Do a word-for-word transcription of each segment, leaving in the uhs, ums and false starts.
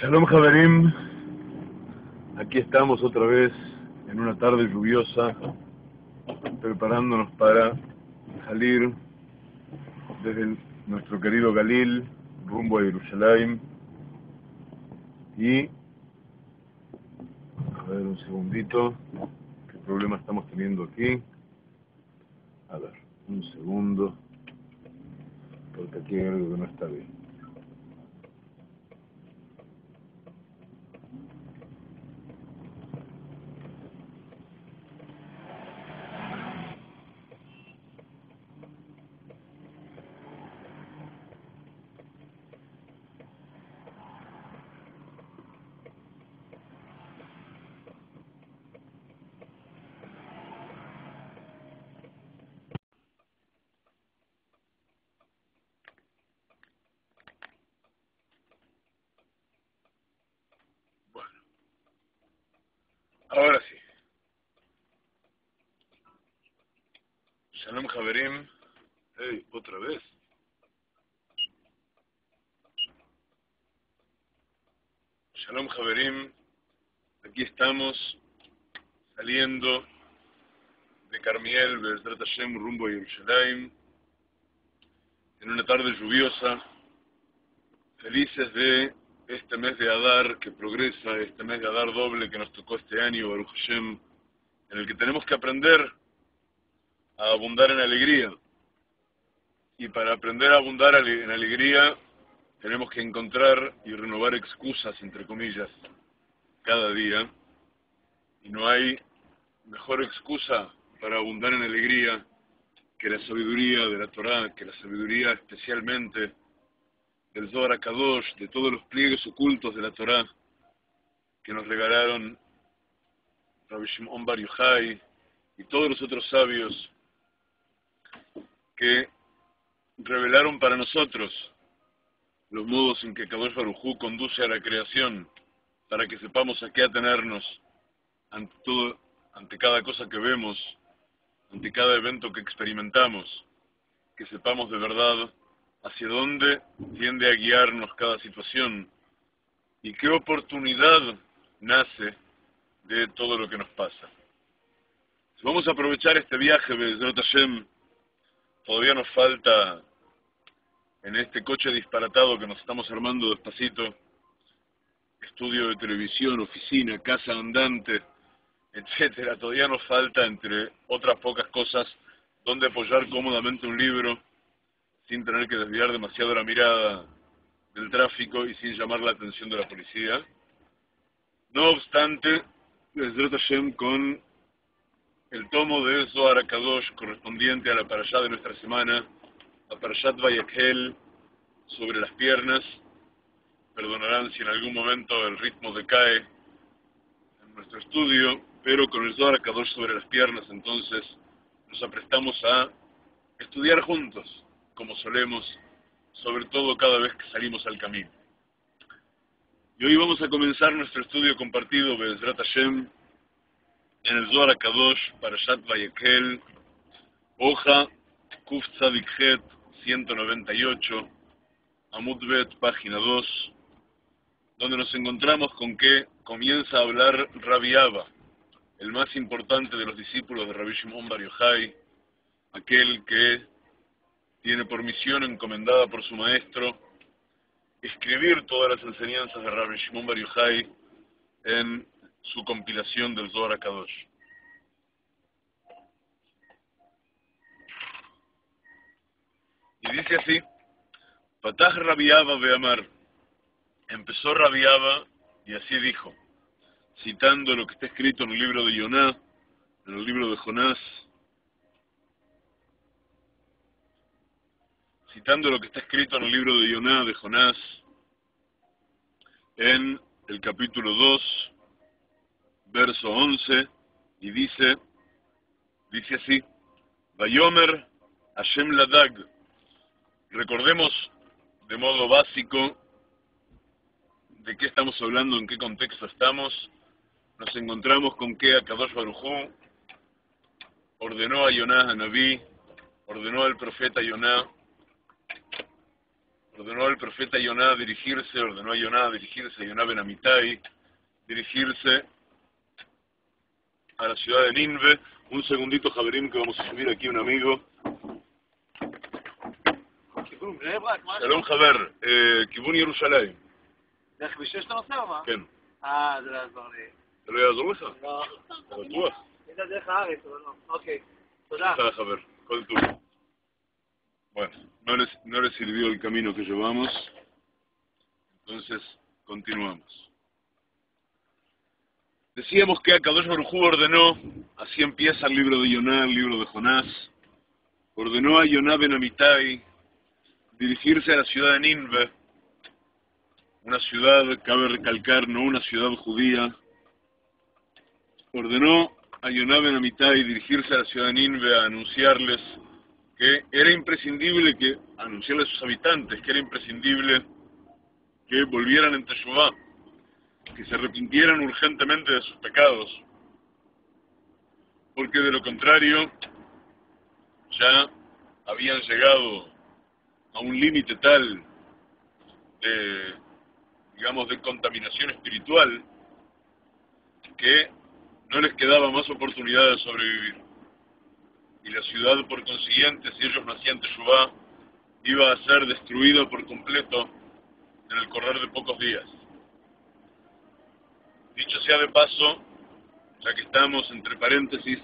Shalom Javerim, aquí estamos otra vez en una tarde lluviosa, preparándonos para salir desde el, nuestro querido Galil, rumbo a Jerusalén. Y, a ver un segundito, qué problema estamos teniendo aquí. A ver, un segundo, porque aquí hay algo que no está bien. Ahora sí. Shalom Javerim. Hey, otra vez. Shalom Javerim. Aquí estamos saliendo de Carmiel, Be'ezrat Hashem, rumbo a Jerusalén, en una tarde lluviosa, felices de este mes de Adar que progresa, este mes de Adar doble que nos tocó este año, Baruch Hashem, en el que tenemos que aprender a abundar en alegría. Y para aprender a abundar en alegría, tenemos que encontrar y renovar excusas, entre comillas, cada día. Y no hay mejor excusa para abundar en alegría que la sabiduría de la Torah, que la sabiduría especialmente del Zohar HaKadosh, de todos los pliegues ocultos de la Torá que nos regalaron Rabbi Shimon Bar Yochai y todos los otros sabios que revelaron para nosotros los modos en que HaKadosh Baruj Hu conduce a la creación para que sepamos a qué atenernos ante todo, ante cada cosa que vemos, ante cada evento que experimentamos, que sepamos de verdad hacia dónde tiende a guiarnos cada situación y qué oportunidad nace de todo lo que nos pasa. Si vamos a aprovechar este viaje, Be'ezrat Hashem, todavía nos falta, en este coche disparatado que nos estamos armando despacito, estudio de televisión, oficina, casa andante, etcétera. Todavía nos falta, entre otras pocas cosas, dónde apoyar cómodamente un libro, sin tener que desviar demasiado la mirada del tráfico y sin llamar la atención de la policía. No obstante, Be'ezrat Hashem, con el tomo de Zohar HaKadosh correspondiente a la parashá de nuestra semana, a Parashat Vayekhel, sobre las piernas, perdonarán si en algún momento el ritmo decae en nuestro estudio, pero con el Zohar HaKadosh sobre las piernas, entonces nos aprestamos a estudiar juntos, como solemos, sobre todo cada vez que salimos al camino. Y hoy vamos a comenzar nuestro estudio compartido, Be'ezrat Hashem, en el Zohar HaKadosh, Parashat Vayekhel, hoja Kuf Tzadik Het, ciento noventa y ocho, Amud Bet, página dos, donde nos encontramos con que comienza a hablar Rabbi Abba, el más importante de los discípulos de Rabbi Shimon Bar Yochai, aquel que tiene por misión encomendada por su maestro escribir todas las enseñanzas de Rabbi Shimon Bar Yochai en su compilación del Zohar HaKadosh. Y dice así: Pataj Rabbi Abba Be'amar, empezó Rabbi Abba y así dijo, citando lo que está escrito en el libro de Yoná, en el libro de Jonás, citando lo que está escrito en el libro de Yoná, de Jonás, en el capítulo dos, verso once, y dice, dice así, Vayomer Hashem Ladag. Recordemos de modo básico de qué estamos hablando, en qué contexto estamos. Nos encontramos con que HaKadosh Baruj Hu ordenó a Yoná, a Naví, ordenó al profeta Yoná, ordenó al profeta Yoná dirigirse, ordenó a Yoná dirigirse, a Yoná ben Amittai, dirigirse a la ciudad de Ninve. Un segundito, Javerim, que vamos a subir aquí un amigo. Shalom Javer, Kibun Yerushalayim. כן. אה, זה לא יעזור לי. זה לא יעזור לך? לא. אתה בטוח? אין לה דרך הארץ, אבל לא. אוקיי, תודה. תודה חבר, כל טוב. Bueno, no les, no les sirvió el camino que llevamos, entonces continuamos. Decíamos que Akadosh Baruj Hu ordenó, así empieza el libro de Yoná, el libro de Jonás, ordenó a Yoná ben Amittai dirigirse a la ciudad de Ninve, una ciudad, cabe recalcar, no una ciudad judía. Ordenó a Yoná ben Amittai dirigirse a la ciudad de Ninve a anunciarles que era imprescindible que, anunciarle a sus habitantes, que era imprescindible que volvieran en Teshuvá, que se arrepintieran urgentemente de sus pecados, porque de lo contrario ya habían llegado a un límite tal de, digamos, de contaminación espiritual, que no les quedaba más oportunidad de sobrevivir. Y la ciudad, por consiguiente, si ellos no hacían Teshuvá, iba a ser destruida por completo en el correr de pocos días. Dicho sea de paso, ya que estamos entre paréntesis,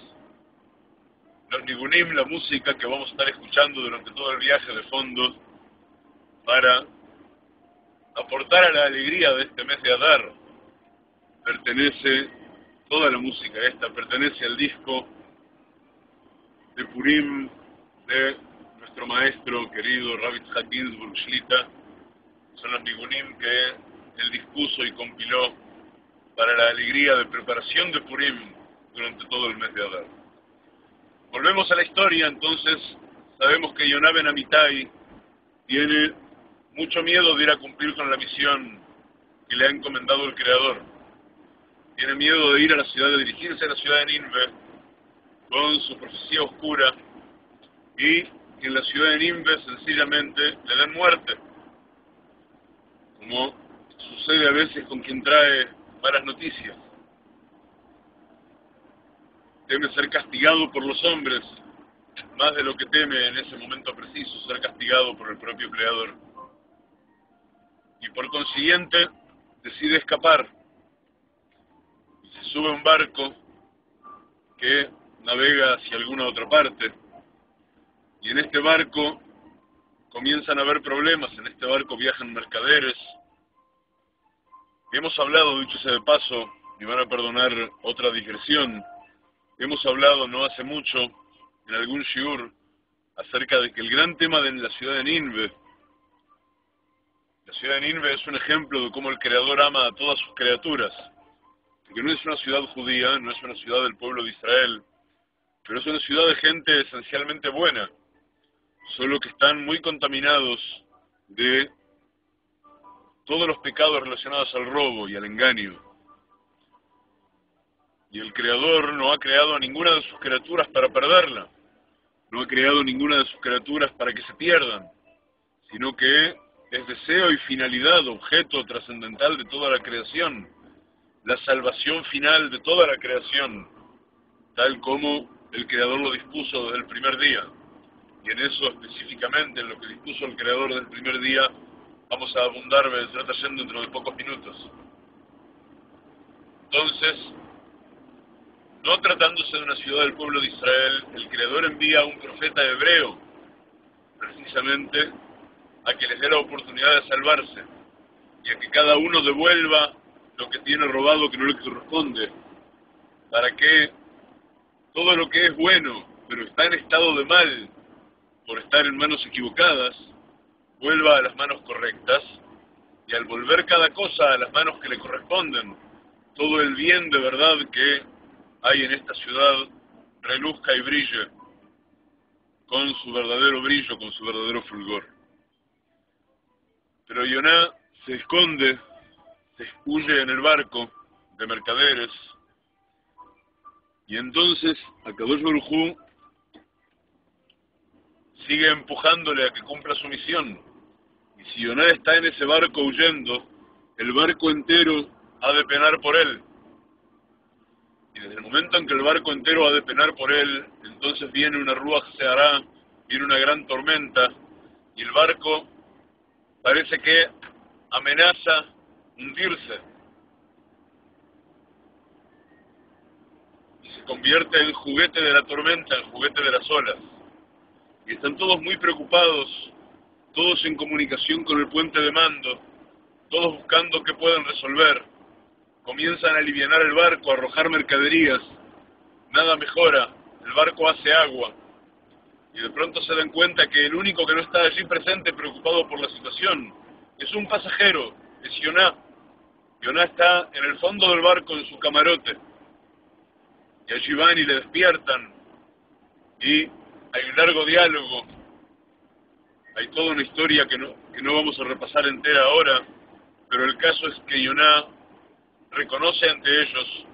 los Nigunim, la música que vamos a estar escuchando durante todo el viaje de fondo, para aportar a la alegría de este mes de Adar, pertenece, toda la música esta, pertenece al disco de Purim de nuestro maestro querido Rav Yitzhak Ginsburg Shlita. Son los Nigunim que él dispuso y compiló para la alegría de preparación de Purim durante todo el mes de Adar. Volvemos a la historia, entonces. Sabemos que Yoná ben Amittai tiene mucho miedo de ir a cumplir con la misión que le ha encomendado el Creador. Tiene miedo de ir a la ciudad, de dirigirse a la ciudad de Ninve con su profecía oscura, y que en la ciudad de Ninve sencillamente le den muerte, como sucede a veces con quien trae malas noticias. Teme ser castigado por los hombres más de lo que teme en ese momento preciso ser castigado por el propio Creador, y por consiguiente decide escapar y se sube a un barco que navega hacia alguna otra parte, y en este barco comienzan a haber problemas. En este barco viajan mercaderes. Hemos hablado, dicho sea de paso, y van a perdonar otra digresión, hemos hablado no hace mucho en algún shiur acerca de que el gran tema de la ciudad de Ninve, la ciudad de Ninve es un ejemplo de cómo el Creador ama a todas sus criaturas, porque no es una ciudad judía, no es una ciudad del pueblo de Israel, pero es una ciudad de gente esencialmente buena, solo que están muy contaminados de todos los pecados relacionados al robo y al engaño. Y el Creador no ha creado a ninguna de sus criaturas para perderla, no ha creado ninguna de sus criaturas para que se pierdan, sino que es deseo y finalidad, objeto trascendental de toda la creación, la salvación final de toda la creación, tal como el Creador lo dispuso desde el primer día. Y en eso específicamente, en lo que dispuso el Creador desde el primer día, vamos a abundar, me trata yendo dentro de pocos minutos. Entonces, no tratándose de una ciudad del pueblo de Israel, el Creador envía a un profeta hebreo, precisamente, a que les dé la oportunidad de salvarse, y a que cada uno devuelva lo que tiene robado que no le corresponde, para que todo lo que es bueno, pero está en estado de mal, por estar en manos equivocadas, vuelva a las manos correctas, y al volver cada cosa a las manos que le corresponden, todo el bien de verdad que hay en esta ciudad reluzca y brille con su verdadero brillo, con su verdadero fulgor. Pero Yoná se esconde, se huye en el barco de mercaderes, y entonces Akadosh Baruj Hu sigue empujándole a que cumpla su misión. y si Onar está en ese barco huyendo, el barco entero ha de penar por él. Y desde el momento en que el barco entero ha de penar por él, entonces viene una ruaj se hará, viene una gran tormenta, y el barco parece que amenaza hundirse. Y se convierte en juguete de la tormenta, en juguete de las olas. Y están todos muy preocupados, todos en comunicación con el puente de mando, todos buscando qué pueden resolver. Comienzan a alivianar el barco, a arrojar mercaderías. Nada mejora, el barco hace agua. Y de pronto se dan cuenta que el único que no está allí presente, preocupado por la situación, es un pasajero, es Yoná. Yoná está en el fondo del barco, en su camarote. Y allí van y le despiertan. Y hay un largo diálogo. Hay toda una historia que no, que no vamos a repasar entera ahora, pero el caso es que Yoná reconoce ante ellos: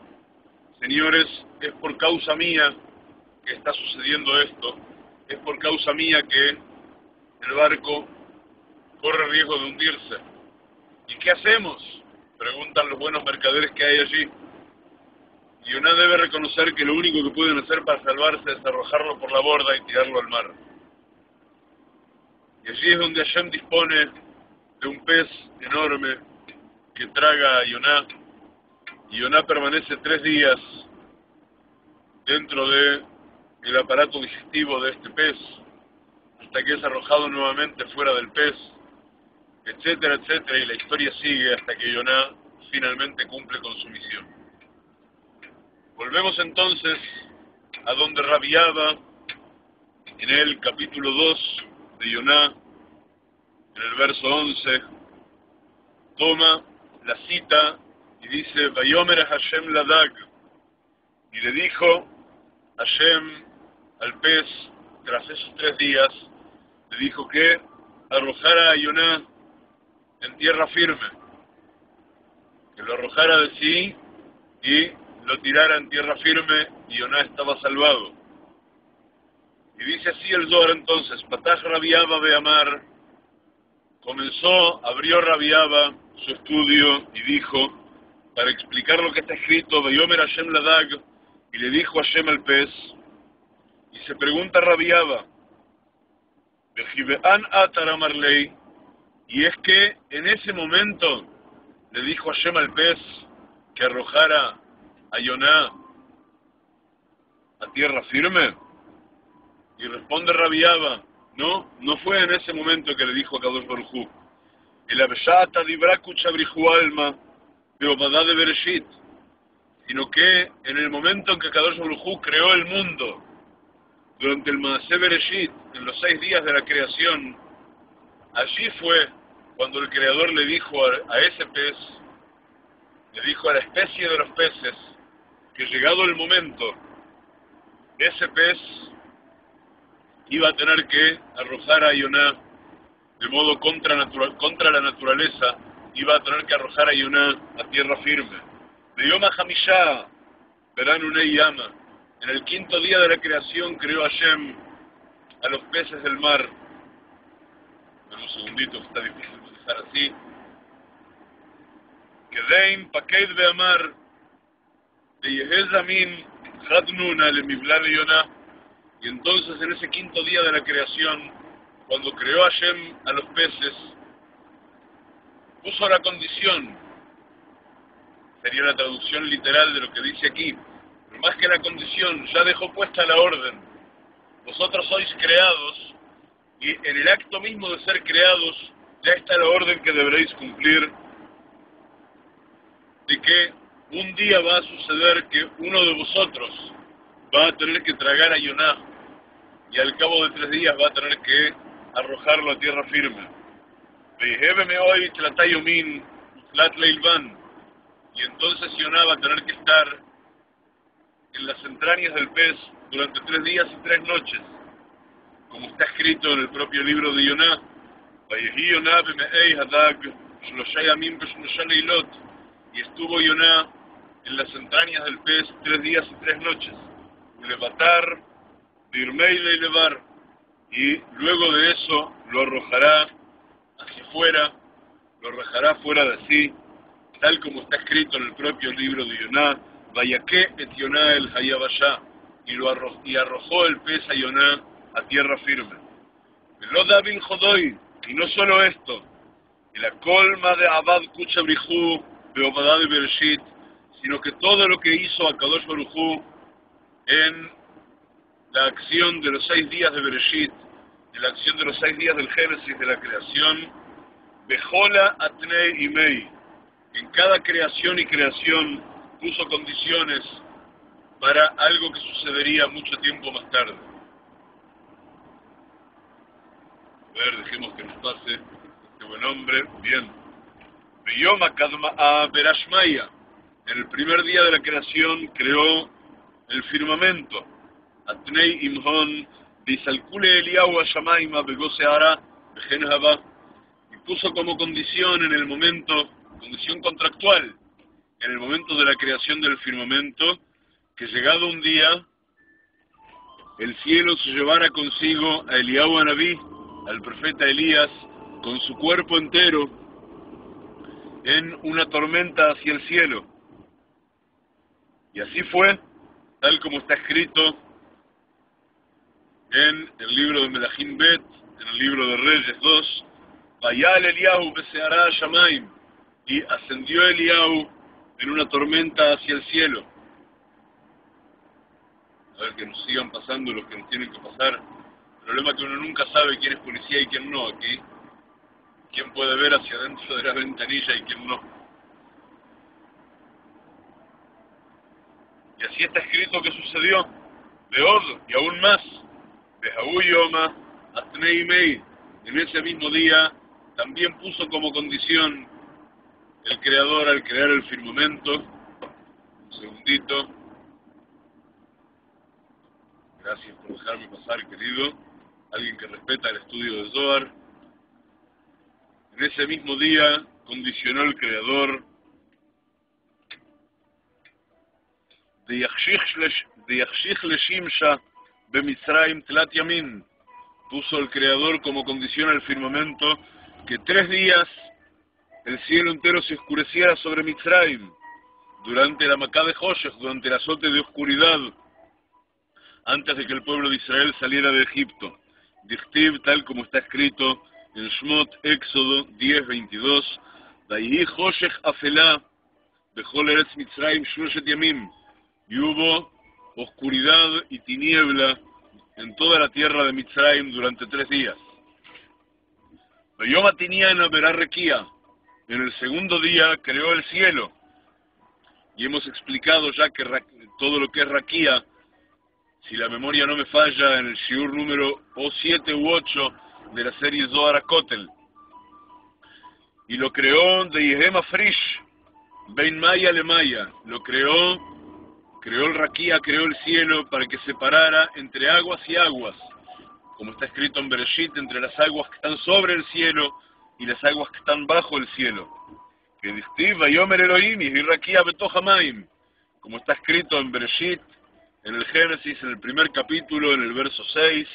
señores, es por causa mía que está sucediendo esto, es por causa mía que el barco corre riesgo de hundirse. ¿Y qué hacemos?, preguntan los buenos mercaderes que hay allí. Yoná debe reconocer que lo único que pueden hacer para salvarse es arrojarlo por la borda y tirarlo al mar. Y allí es donde Hashem dispone de un pez enorme que traga a Yoná. Y Yoná permanece tres días dentro de el aparato digestivo de este pez, hasta que es arrojado nuevamente fuera del pez, etcétera, etcétera, y la historia sigue hasta que Yoná finalmente cumple con su misión. Volvemos entonces a donde Rabbi Abba, en el capítulo dos de Yoná, en el verso once, toma la cita y dice: Vayomer a Hashem Ladag, y le dijo Hashem al pez, tras esos tres días, le dijo que arrojara a Yoná en tierra firme, que lo arrojara de sí y lo tirara en tierra firme, y Yoná estaba salvado. Y dice así el Zohar entonces: Pataj Rabbi Abba Beamar, comenzó, abrió Rabbi Abba su estudio y dijo, para explicar lo que está escrito, Vayomer Hashem Ladag, y le dijo Hashem al pez, y se pregunta Rabbi Abba, Bejibean Atara Marley, y es que en ese momento le dijo Hashem al pez que arrojara a Yoná a tierra firme. Y responde Rabbi Abba, no, no fue en ese momento que le dijo a Kadosh Baruj Hu, el Abshata Dibraku Chabrihu Alma, de Obadá de Bereshit, sino que en el momento en que Kadosh Baruj Hu creó el mundo, durante el Maaseh Bereshit, en los seis días de la creación, allí fue cuando el Creador le dijo a ese pez, le dijo a la especie de los peces, que llegado el momento, ese pez iba a tener que arrojar a Yoná de modo contra, natural, contra la naturaleza, iba a tener que arrojar a Yoná a tierra firme. De Yoma Hamishá, verán una llama. En el quinto día de la creación creó Hashem a los peces del mar. En un segundito que está difícil pensar así. Kedeim Pakeid Beamar, de Yehezamin Hadnuna le Mibla de Yoná. Y entonces en ese quinto día de la creación, cuando creó Hashem a los peces, puso la condición. Sería la traducción literal de lo que dice aquí. Pero más que la condición, ya dejó puesta la orden. Vosotros sois creados, y en el acto mismo de ser creados, ya está la orden que deberéis cumplir, de que un día va a suceder que uno de vosotros va a tener que tragar a Yoná, y al cabo de tres días va a tener que arrojarlo a tierra firme. Vejéveme hoy tlatayomín tlatleilván. Y entonces Yoná va a tener que estar en las entrañas del pez durante tres días y tres noches, como está escrito en el propio libro de Yoná. Y estuvo Yoná en las entrañas del pez tres días y tres noches. Y luego de eso lo arrojará hacia afuera, lo rajará fuera de sí, tal como está escrito en el propio libro de Yoná, Vayaqué et Yoná el Hayabashá, y lo arrojó, y arrojó el pez a Yoná a tierra firme. Veloda bin Jodoy, y no solo esto, y la colma de Abad Kuchabrijú, de Obadá de Bereshit, sino que todo lo que hizo Akadosh Baruj Hu en la acción de los seis días de Bereshit, de la acción de los seis días del Génesis, de la creación, Bejola Atnei y Mei, en cada creación y creación puso condiciones para algo que sucedería mucho tiempo más tarde. A ver, dejemos que nos pase este buen hombre. Bien. Beyoma Kadma'a Berashmaya. En el primer día de la creación creó el firmamento. Atnei Imhon Bisalkule Eliyahu Ashamaima Begoseara Bejenhaba. Y puso como condición en el momento, condición contractual, en el momento de la creación del firmamento, que llegado un día, el cielo se llevara consigo a Eliyahu Anabí, al profeta Elías, con su cuerpo entero, en una tormenta hacia el cielo. Y así fue, tal como está escrito en el libro de Melahim Bet, en el libro de Reyes dos, Vayal Eliyahu beseará Shamaim, y ascendió Eliyahu en una tormenta hacia el cielo. A ver, que nos sigan pasando los que nos tienen que pasar. El problema es que uno nunca sabe quién es policía y quién no aquí. Quién puede ver hacia adentro de la ventanilla y quién no. Y así está escrito que sucedió. De Ordo, y aún más. De Jaú Yoma, Atnei Mei. En ese mismo día también puso como condición el Creador al crear el firmamento. Un segundito. Gracias por dejarme pasar, querido. Alguien que respeta el estudio de Zohar. En ese mismo día condicionó el Creador de Yachshich Leshimsha Bemitzrayim Tlat Yamin. Puso el Creador como condición al firmamento que tres días el cielo entero se oscureciera sobre Mitzrayim, durante la Macá de Joyes, durante el azote de oscuridad, antes de que el pueblo de Israel saliera de Egipto. Dichtiv, tal como está escrito en Shmot, Éxodo diez veintidós, Vayhi Joyes Afelá, Bechol Eretz Mitzrayim Shushet Yamim, y hubo oscuridad y tiniebla en toda la tierra de Mitzrayim durante tres días. Vayoma Tiniana Berá Requía. En el segundo día creó el cielo, y hemos explicado ya que todo lo que es Raquía, si la memoria no me falla, en el shiur número o siete u ocho de la serie Zohar Kotel. Y lo creó de Yehema Frisch, Ben Maya Le Maya, lo creó, creó el Raquía, creó el cielo para que separara entre aguas y aguas, como está escrito en Bereshit, entre las aguas que están sobre el cielo y las aguas que están bajo el cielo. Que distiva Yomer Elohim y Raquía Betohamaim, como está escrito en Bereshit, en el Génesis, en el primer capítulo, en el verso seis,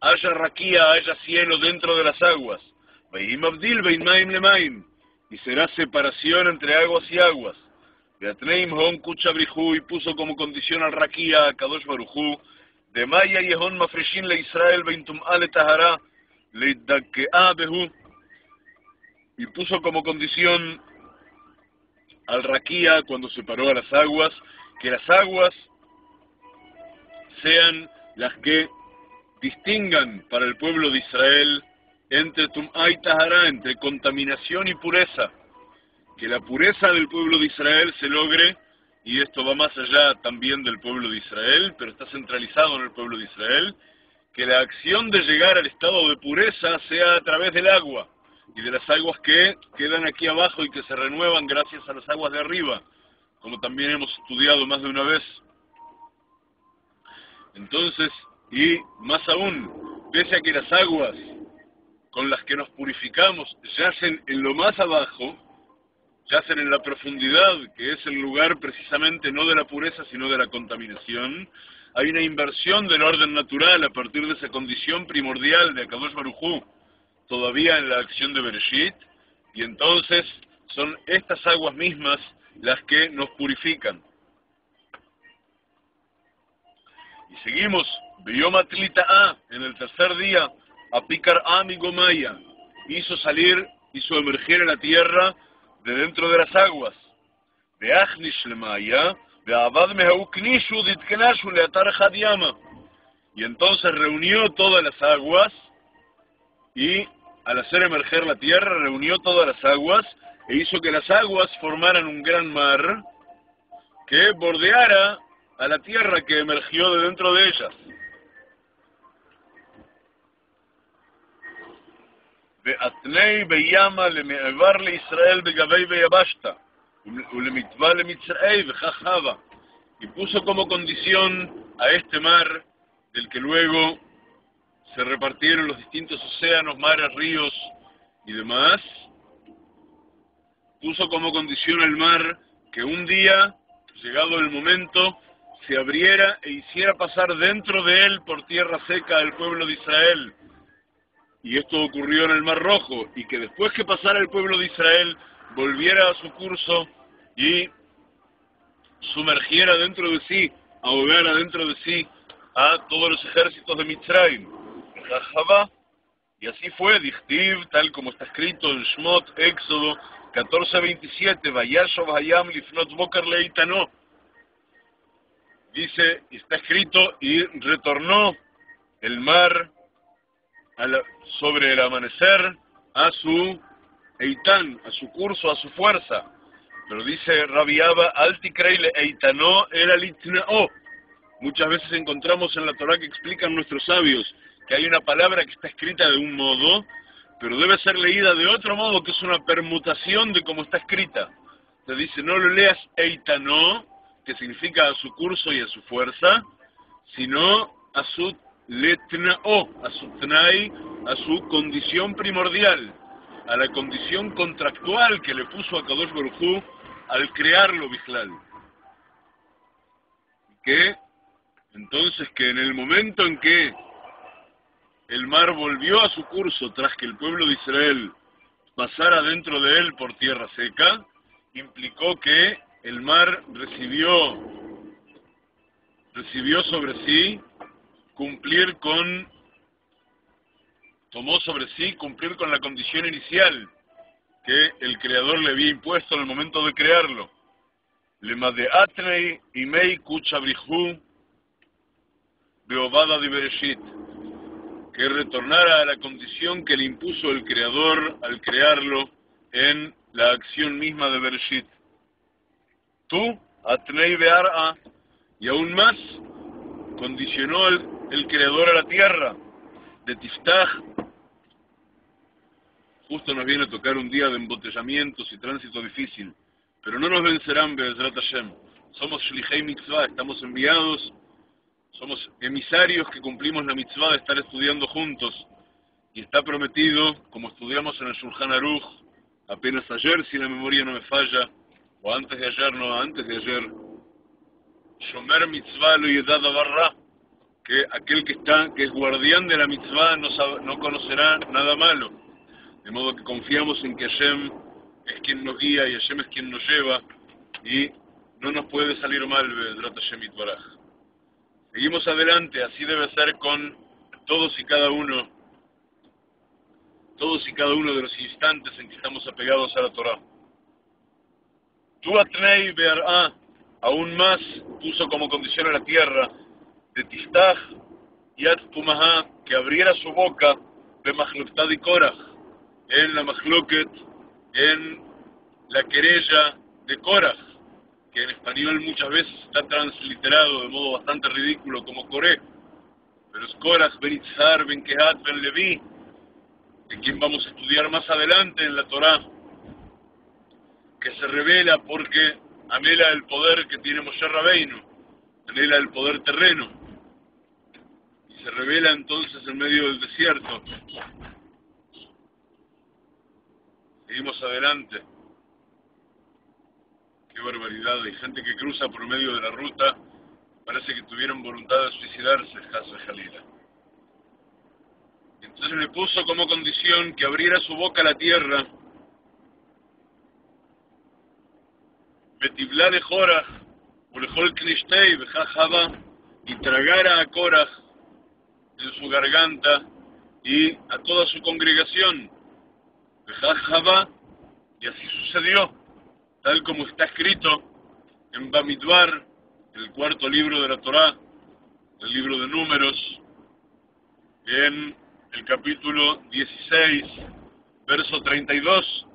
haya Raquía, haya cielo dentro de las aguas, Veim Abdil, Veimaim Lemaim, y será separación entre aguas y aguas. Beatneim Hon Kuchabrihu, y puso como condición al Raquía, a Kadosh Baruj Hu, de Maya Yehon Mafreshin le Israel, Veintum Ale Tahara, le Dakea Behu, y puso como condición al Raquía, cuando separó a las aguas, que las aguas sean las que distingan para el pueblo de Israel entre Tum'a y Tahara, entre contaminación y pureza, que la pureza del pueblo de Israel se logre, y esto va más allá también del pueblo de Israel, pero está centralizado en el pueblo de Israel, que la acción de llegar al estado de pureza sea a través del agua, y de las aguas que quedan aquí abajo y que se renuevan gracias a las aguas de arriba, como también hemos estudiado más de una vez. Entonces, y más aún, pese a que las aguas con las que nos purificamos yacen en lo más abajo, yacen en la profundidad, que es el lugar precisamente no de la pureza sino de la contaminación, hay una inversión del orden natural a partir de esa condición primordial de Akadosh Baruj Hu, todavía en la acción de Bereshit, y entonces son estas aguas mismas las que nos purifican. Y seguimos, Beyom Atlita'a, en el tercer día, Apikar Ami Gomaya, hizo salir, hizo emerger en la tierra de dentro de las aguas. De Achnish Lemaya, de Abad Mehauknishu Ditknashu Leatar Hadiyama. Y entonces reunió todas las aguas, y al hacer emerger la tierra, reunió todas las aguas, e hizo que las aguas formaran un gran mar que bordeara a la tierra que emergió de dentro de ellas. Be'atnei beyama leme'evar leIsrael begavei beyabashta, ulemitva lemitzrei bejajava. Y puso como condición a este mar, del que luego se repartieron los distintos océanos, mares, ríos y demás, puso como condición al mar que un día, llegado el momento, se abriera e hiciera pasar dentro de él por tierra seca al pueblo de Israel. Y esto ocurrió en el Mar Rojo, y que después que pasara el pueblo de Israel, volviera a su curso y sumergiera dentro de sí, ahogara dentro de sí a todos los ejércitos de Mitzrayim. Y así fue, Dichtiv, tal como está escrito en Shmot, Éxodo catorce veintisiete, Vayashov Hayam Lifnot Boker Leitano. Dice, está escrito, y retornó el mar a la, sobre el amanecer a su Eitan, a su curso, a su fuerza. Pero dice Rabbi Abba, Altikreile Eitanó era Litnao. Muchas veces encontramos en la Torah que explican nuestros sabios que hay una palabra que está escrita de un modo, pero debe ser leída de otro modo, que es una permutación de cómo está escrita. Te dice, no lo leas eitanó, que significa a su curso y a su fuerza, sino a su letnao, a su tnai, a su condición primordial, a la condición contractual que le puso a Kadosh Baruj Hu al crearlo, Bichlal. Que, entonces, que en el momento en que el mar volvió a su curso tras que el pueblo de Israel pasara dentro de él por tierra seca, implicó que el mar recibió, recibió sobre sí cumplir con, tomó sobre sí cumplir con la condición inicial que el Creador le había impuesto en el momento de crearlo. Lema de Atnei y Mei Kuchabrihu Beobada de Bereshit, que retornara a la condición que le impuso el Creador al crearlo en la acción misma de Bereshit. Tú, Atnei Bear'a, y aún más, condicionó el, el Creador a la tierra, de Tiftaj. Justo nos viene a tocar un día de embotellamientos y tránsito difícil, pero no nos vencerán, Be'ezrat Hashem. Somos Shlihei Mitzvah, estamos enviados. Somos emisarios que cumplimos la mitzvah de estar estudiando juntos. Y está prometido, como estudiamos en el Shulchan Aruch, apenas ayer, si la memoria no me falla, o antes de ayer, no, antes de ayer, Shomer mitzvah lo yedad abarra, que aquel que está, que es guardián de la mitzvah, no, sabe, no conocerá nada malo. De modo que confiamos en que Hashem es quien nos guía y Hashem es quien nos lleva, y no nos puede salir mal, Be'ezrat Hashem Yitbaraj. Seguimos adelante, así debe ser con todos y cada uno, todos y cada uno de los instantes en que estamos apegados a la Torah. Tu Atnei Beará, aún más, puso como condición a la tierra, de Tistaj y At Pumahá, que abriera su boca, de Mahloktad y Korach, en la Mahloket, en la querella de Korach, que en español muchas veces está transliterado de modo bastante ridículo como Coré, pero es Korach, Ben Itzhar, Ben Kehat, Ben Leví, de quien vamos a estudiar más adelante en la Torá, que se revela porque anhela el poder que tiene Moshe Rabbeinu, anhela el poder terreno, y se revela entonces en medio del desierto. Seguimos adelante. Qué barbaridad, hay gente que cruza por medio de la ruta, parece que tuvieron voluntad de suicidarse, Haz Jalila. Entonces le puso como condición que abriera su boca a la tierra. Betiblá de Jorah, Ulejol Knishtei, Bejajaba, y tragara a Korah en su garganta y a toda su congregación. Bejajaba, y así sucedió, tal como está escrito en Bamidbar, el cuarto libro de la Torá, el libro de Números, en el capítulo dieciséis, verso treinta y dos,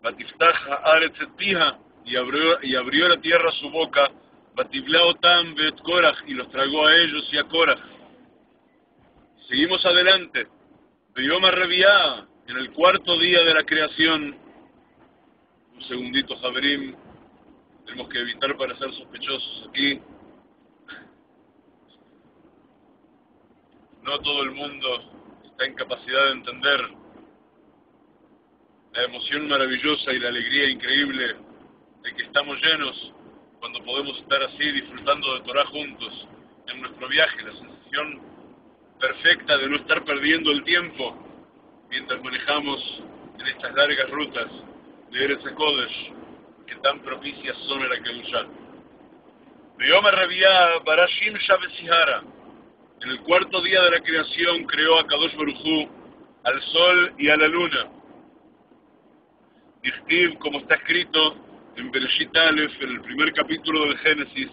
Batiftaja Aretz et Pija, y abrió, y abrió la tierra su boca, Batibla Otam bet Korah, y los tragó a ellos y a Korah. Seguimos adelante, Beyom HaReviá, en el cuarto día de la creación. Un segundito, Javerim, tenemos que evitar para ser sospechosos aquí. No todo el mundo está en capacidad de entender la emoción maravillosa y la alegría increíble de que estamos llenos cuando podemos estar así disfrutando de Torah juntos en nuestro viaje, la sensación perfecta de no estar perdiendo el tiempo mientras manejamos en estas largas rutas de Eretz HaKodesh que tan propicias son a la Kedushá. Beyom HaReviá bara Shimsha v'Sihara. En el cuarto día de la creación creó a Kadosh Baruj Hu al sol y a la luna. Dichtiv, como está escrito en Bereshit Aleph, en el primer capítulo del Génesis,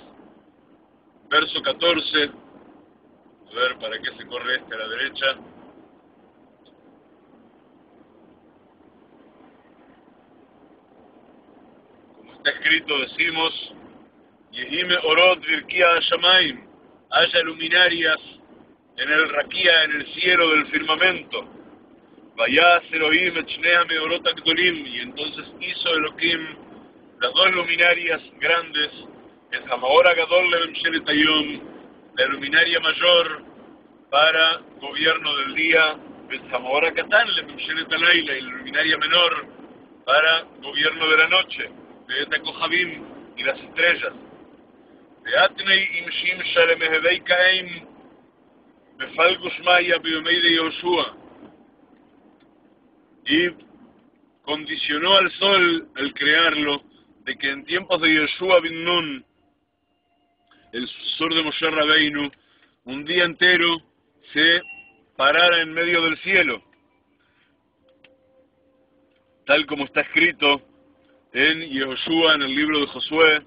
verso catorce, a ver para qué se corre este a la derecha, como está escrito decimos, Yehime Orot Virkia Shamayim, haya luminarias en el raquía, en el cielo del firmamento. Vayá Elohim et Shnei Meorot Agdolim, y entonces hizo Elohim las dos luminarias grandes, el Hamaor Agadol leMemshelet Hayom, la luminaria mayor para gobierno del día, el Hamaor Akatan leMemshelet Halayla, y la luminaria menor para gobierno de la noche, Be'et HaKochavim, y las estrellas. Beatnei im Shimsha lemehevei kaim, befal gushmaya biyomei de Yoshua. Y condicionó al sol, al crearlo, de que en tiempos de Yoshua bin Nun, el sucesor de Moshe Rabbeinu, un día entero se parara en medio del cielo, tal como está escrito en Yoshua, en el libro de Josué,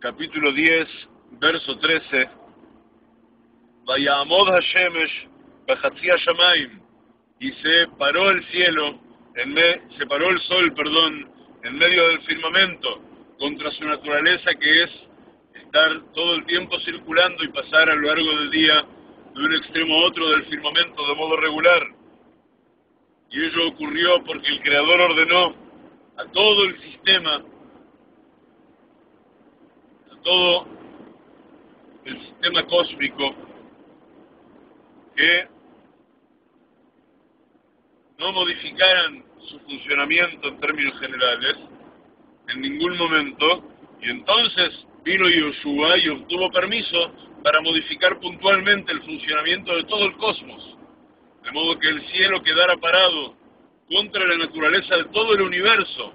capítulo diez, verso trece, Vayamod Hashemesh b'chatzi hashamayim, y se paró el cielo, en me, se paró el sol, perdón, en medio del firmamento, contra su naturaleza que es estar todo el tiempo circulando y pasar a lo largo del día de un extremo a otro del firmamento de modo regular. Y ello ocurrió porque el Creador ordenó a todo el sistema, todo el sistema cósmico, que no modificaran su funcionamiento en términos generales en ningún momento, y entonces vino Yoshua y obtuvo permiso para modificar puntualmente el funcionamiento de todo el cosmos, de modo que el cielo quedara parado contra la naturaleza de todo el universo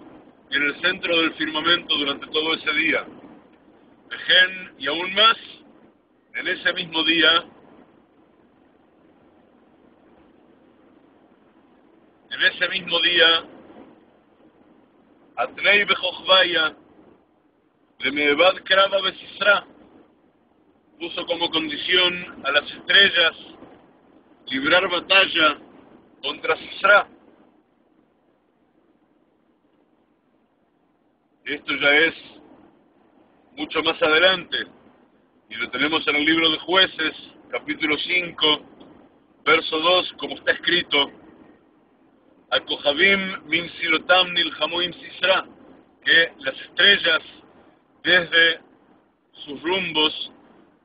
en el centro del firmamento durante todo ese día. Y aún más, en ese mismo día, en ese mismo día, Atnei Bejochvaya, de Mevad Krava Besisra, puso como condición a las estrellas librar batalla contra Sisra. Esto ya es mucho más adelante, y lo tenemos en el libro de Jueces, capítulo cinco, verso dos, como está escrito, Akojavim min silotam nilhamuim sisra, que las estrellas desde sus rumbos,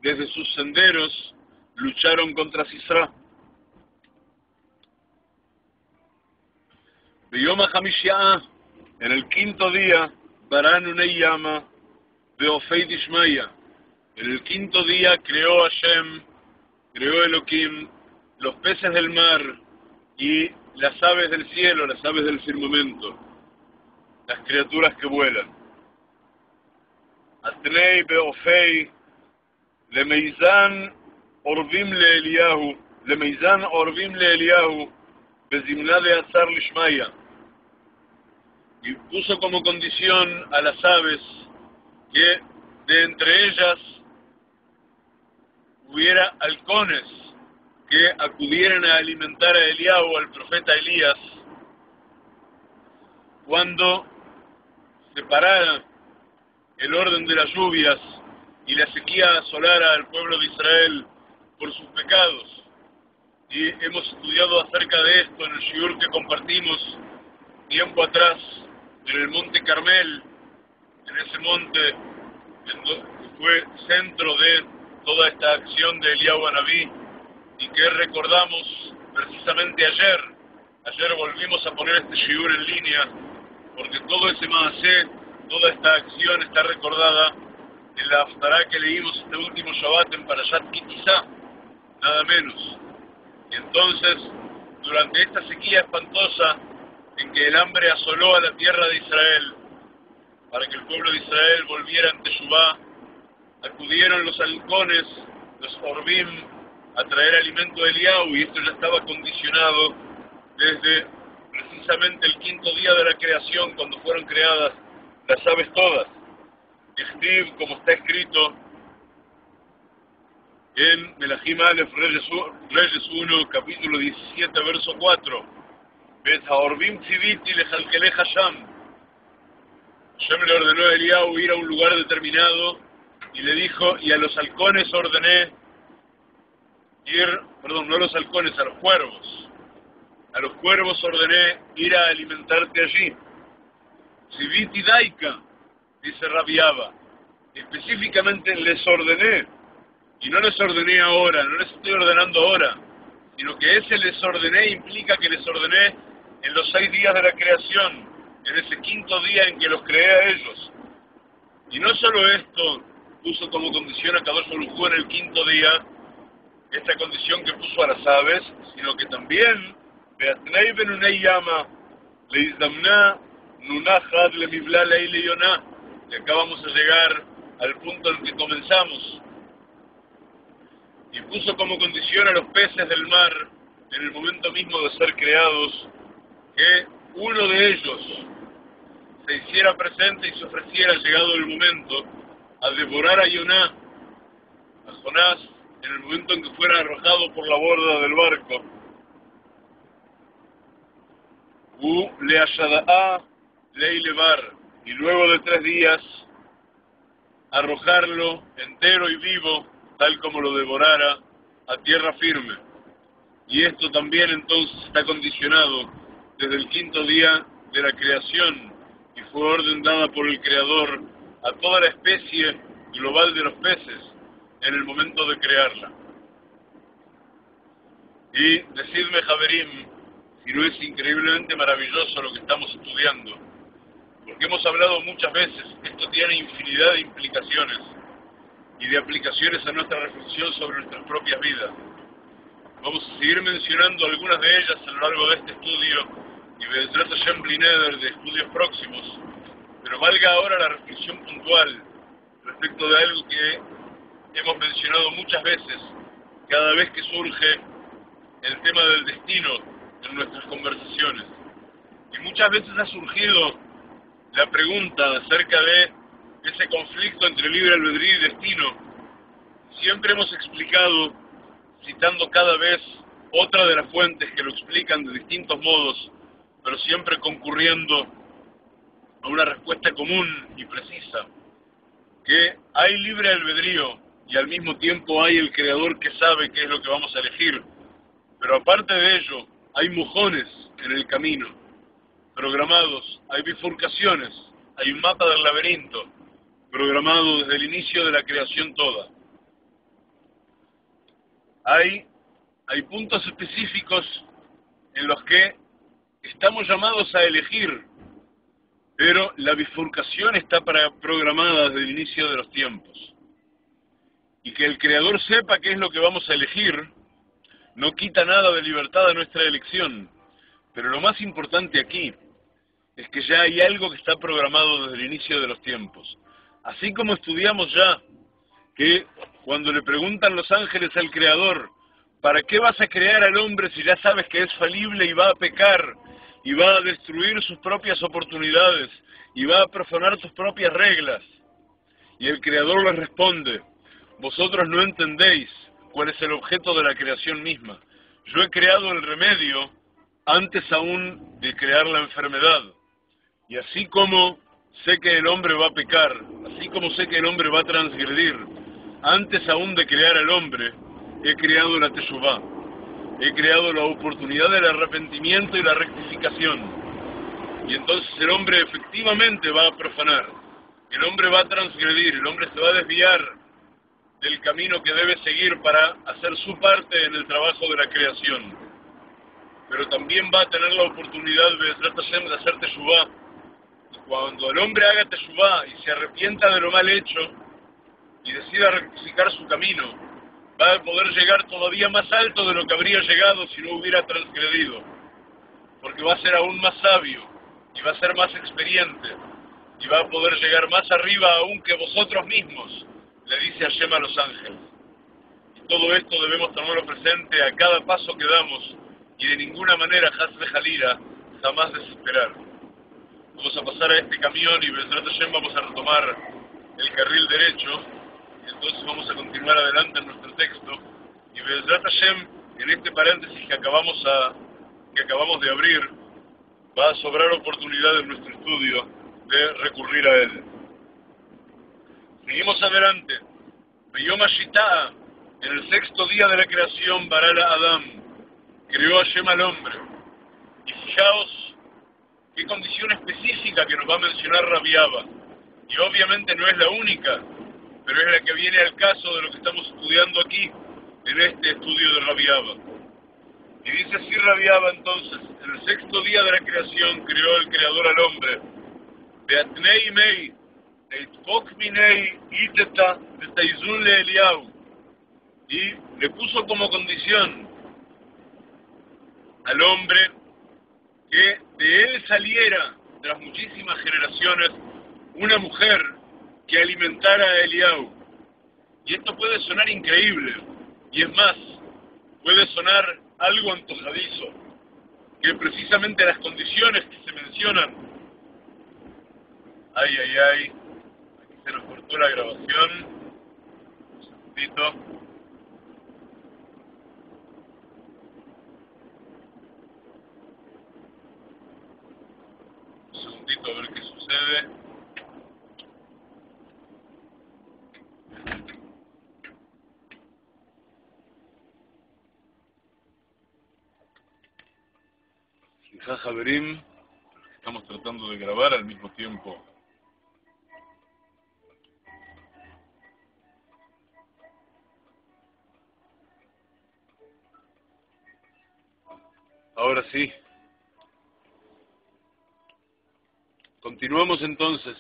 desde sus senderos, lucharon contra Sisra. Beyom HaChamishia, en el quinto día, Baran Uneyama, Beofeit Ishmaya, en el quinto día creó Hashem, creó Elohim, los peces del mar, y las aves del cielo, las aves del firmamento, las criaturas que vuelan. Atnei Beofei, Lemeizán Orvim Le Eliyahu, Lemeizán Orvim Le Eliyahu, Bezimná de Azar Lishmaya. Y puso como condición a las aves que de entre ellas hubiera halcones que acudieran a alimentar a Eliyahu, al profeta Elías, cuando se parara el orden de las lluvias y la sequía asolara al pueblo de Israel por sus pecados. Y hemos estudiado acerca de esto en el shiur que compartimos tiempo atrás en el monte Carmel, en ese monte que fue centro de toda esta acción de Eliyahu Anabí, y que recordamos precisamente ayer. Ayer volvimos a poner este shiur en línea, porque todo ese maasé, toda esta acción está recordada en la haftará que leímos este último Shabbat en Parashat Ki Tisá, nada menos. Y entonces, durante esta sequía espantosa en que el hambre asoló a la tierra de Israel, para que el pueblo de Israel volviera ante Teshuvá, acudieron los halcones, los Orvim, a traer alimento de Eliyahu, y esto ya estaba condicionado desde precisamente el quinto día de la creación, cuando fueron creadas las aves todas. Escrib, como está escrito en Melahim Aleph, Reyes uno, capítulo diecisiete, verso cuatro, Bet Haorvim Tziviti lejalkelej Hashem. Hashem le ordenó a Eliyahu ir a un lugar determinado, y le dijo, y a los halcones ordené ir, perdón, no a los halcones, a los cuervos. A los cuervos ordené ir a alimentarte allí. Siviti daika, dice Rabiaba, específicamente les ordené, y no les ordené ahora, no les estoy ordenando ahora, sino que ese les ordené implica que les ordené en los seis días de la creación, en ese quinto día en que los creé a ellos. Y no solo esto puso como condición a Kadosh Baruj Hu en el quinto día, esta condición que puso a las aves, sino que también Beatnei Benunei Yama Leizdamna Nunahad Lemibla Leileyonah, y acá vamos a llegar al punto en que comenzamos. Y puso como condición a los peces del mar, en el momento mismo de ser creados, que uno de ellos se hiciera presente y se ofreciera, llegado el momento, a devorar a Yoná, a Jonás, en el momento en que fuera arrojado por la borda del barco. U le ashada'a leilevar, y luego de tres días arrojarlo entero y vivo, tal como lo devorara, a tierra firme. Y esto también entonces está condicionado desde el quinto día de la creación, y fue ordenada por el Creador a toda la especie global de los peces en el momento de crearla. Y decidme, Javerim, si no es increíblemente maravilloso lo que estamos estudiando, porque hemos hablado muchas veces, esto tiene infinidad de implicaciones y de aplicaciones a nuestra reflexión sobre nuestras propias vidas. Vamos a seguir mencionando algunas de ellas a lo largo de este estudio, y me trata Shem Blineder de estudios próximos, pero valga ahora la reflexión puntual respecto de algo que hemos mencionado muchas veces, cada vez que surge el tema del destino en nuestras conversaciones. Y muchas veces ha surgido la pregunta acerca de ese conflicto entre libre albedrío y destino. Siempre hemos explicado, citando cada vez otra de las fuentes que lo explican de distintos modos, pero siempre concurriendo a una respuesta común y precisa, que hay libre albedrío y al mismo tiempo hay el Creador que sabe qué es lo que vamos a elegir, pero aparte de ello hay mojones en el camino, programados, hay bifurcaciones, hay un mapa del laberinto, programado desde el inicio de la creación toda. Hay, hay puntos específicos en los que estamos llamados a elegir, pero la bifurcación está para, programada desde el inicio de los tiempos. Y que el Creador sepa qué es lo que vamos a elegir no quita nada de libertad a nuestra elección, Pero lo más importante aquí es que ya hay algo que está programado desde el inicio de los tiempos. Así como estudiamos ya que cuando le preguntan los ángeles al Creador, ¿para qué vas a crear al hombre si ya sabes que es falible y va a pecar, y va a destruir sus propias oportunidades, y va a profanar sus propias reglas? Y el Creador les responde, vosotros no entendéis cuál es el objeto de la creación misma. Yo he creado el remedio antes aún de crear la enfermedad. Y así como sé que el hombre va a pecar, así como sé que el hombre va a transgredir, antes aún de crear al hombre, he creado la teshuvá. He creado la oportunidad del arrepentimiento y la rectificación. Y entonces el hombre efectivamente va a profanar, el hombre va a transgredir, el hombre se va a desviar del camino que debe seguir para hacer su parte en el trabajo de la creación. Pero también va a tener la oportunidad de hacer teshuvá. Cuando el hombre haga teshuvá y se arrepienta de lo mal hecho y decida rectificar su camino, va a poder llegar todavía más alto de lo que habría llegado si no hubiera transgredido, porque va a ser aún más sabio, y va a ser más experiente, y va a poder llegar más arriba aún que vosotros mismos, le dice Hashem a los ángeles. Y todo esto debemos tenerlo presente a cada paso que damos, y de ninguna manera, Haz de Jalira, jamás desesperar. Vamos a pasar a este camión y Bezrat Hashem vamos a retomar el carril derecho. Entonces vamos a continuar adelante en nuestro texto, y Bezrat Hashem, en este paréntesis que acabamos, a, que acabamos de abrir, va a sobrar oportunidad en nuestro estudio de recurrir a él. Seguimos adelante. Beyom HaShitá, en el sexto día de la creación, Bará Adam, creó Hashem al hombre. Y fijaos qué condición específica que nos va a mencionar Rabbi Abba, y obviamente no es la única, pero es la que viene al caso de lo que estamos estudiando aquí, en este estudio de Rabbi Abba. Y dice así Rabbi Abba entonces, en el sexto día de la creación creó el Creador al hombre, Beatnei mei, Eitpok minei iteta de Taizun le Eliau, y le puso como condición al hombre que de él saliera, tras muchísimas generaciones, una mujer que alimentara a Eliau. Y esto puede sonar increíble, y es más, puede sonar algo antojadizo, que precisamente las condiciones que se mencionan... Ay, ay, ay, aquí se nos cortó la grabación, un segundito. Un segundito a ver qué sucede. Javerim, estamos tratando de grabar al mismo tiempo. Ahora sí. Continuamos entonces.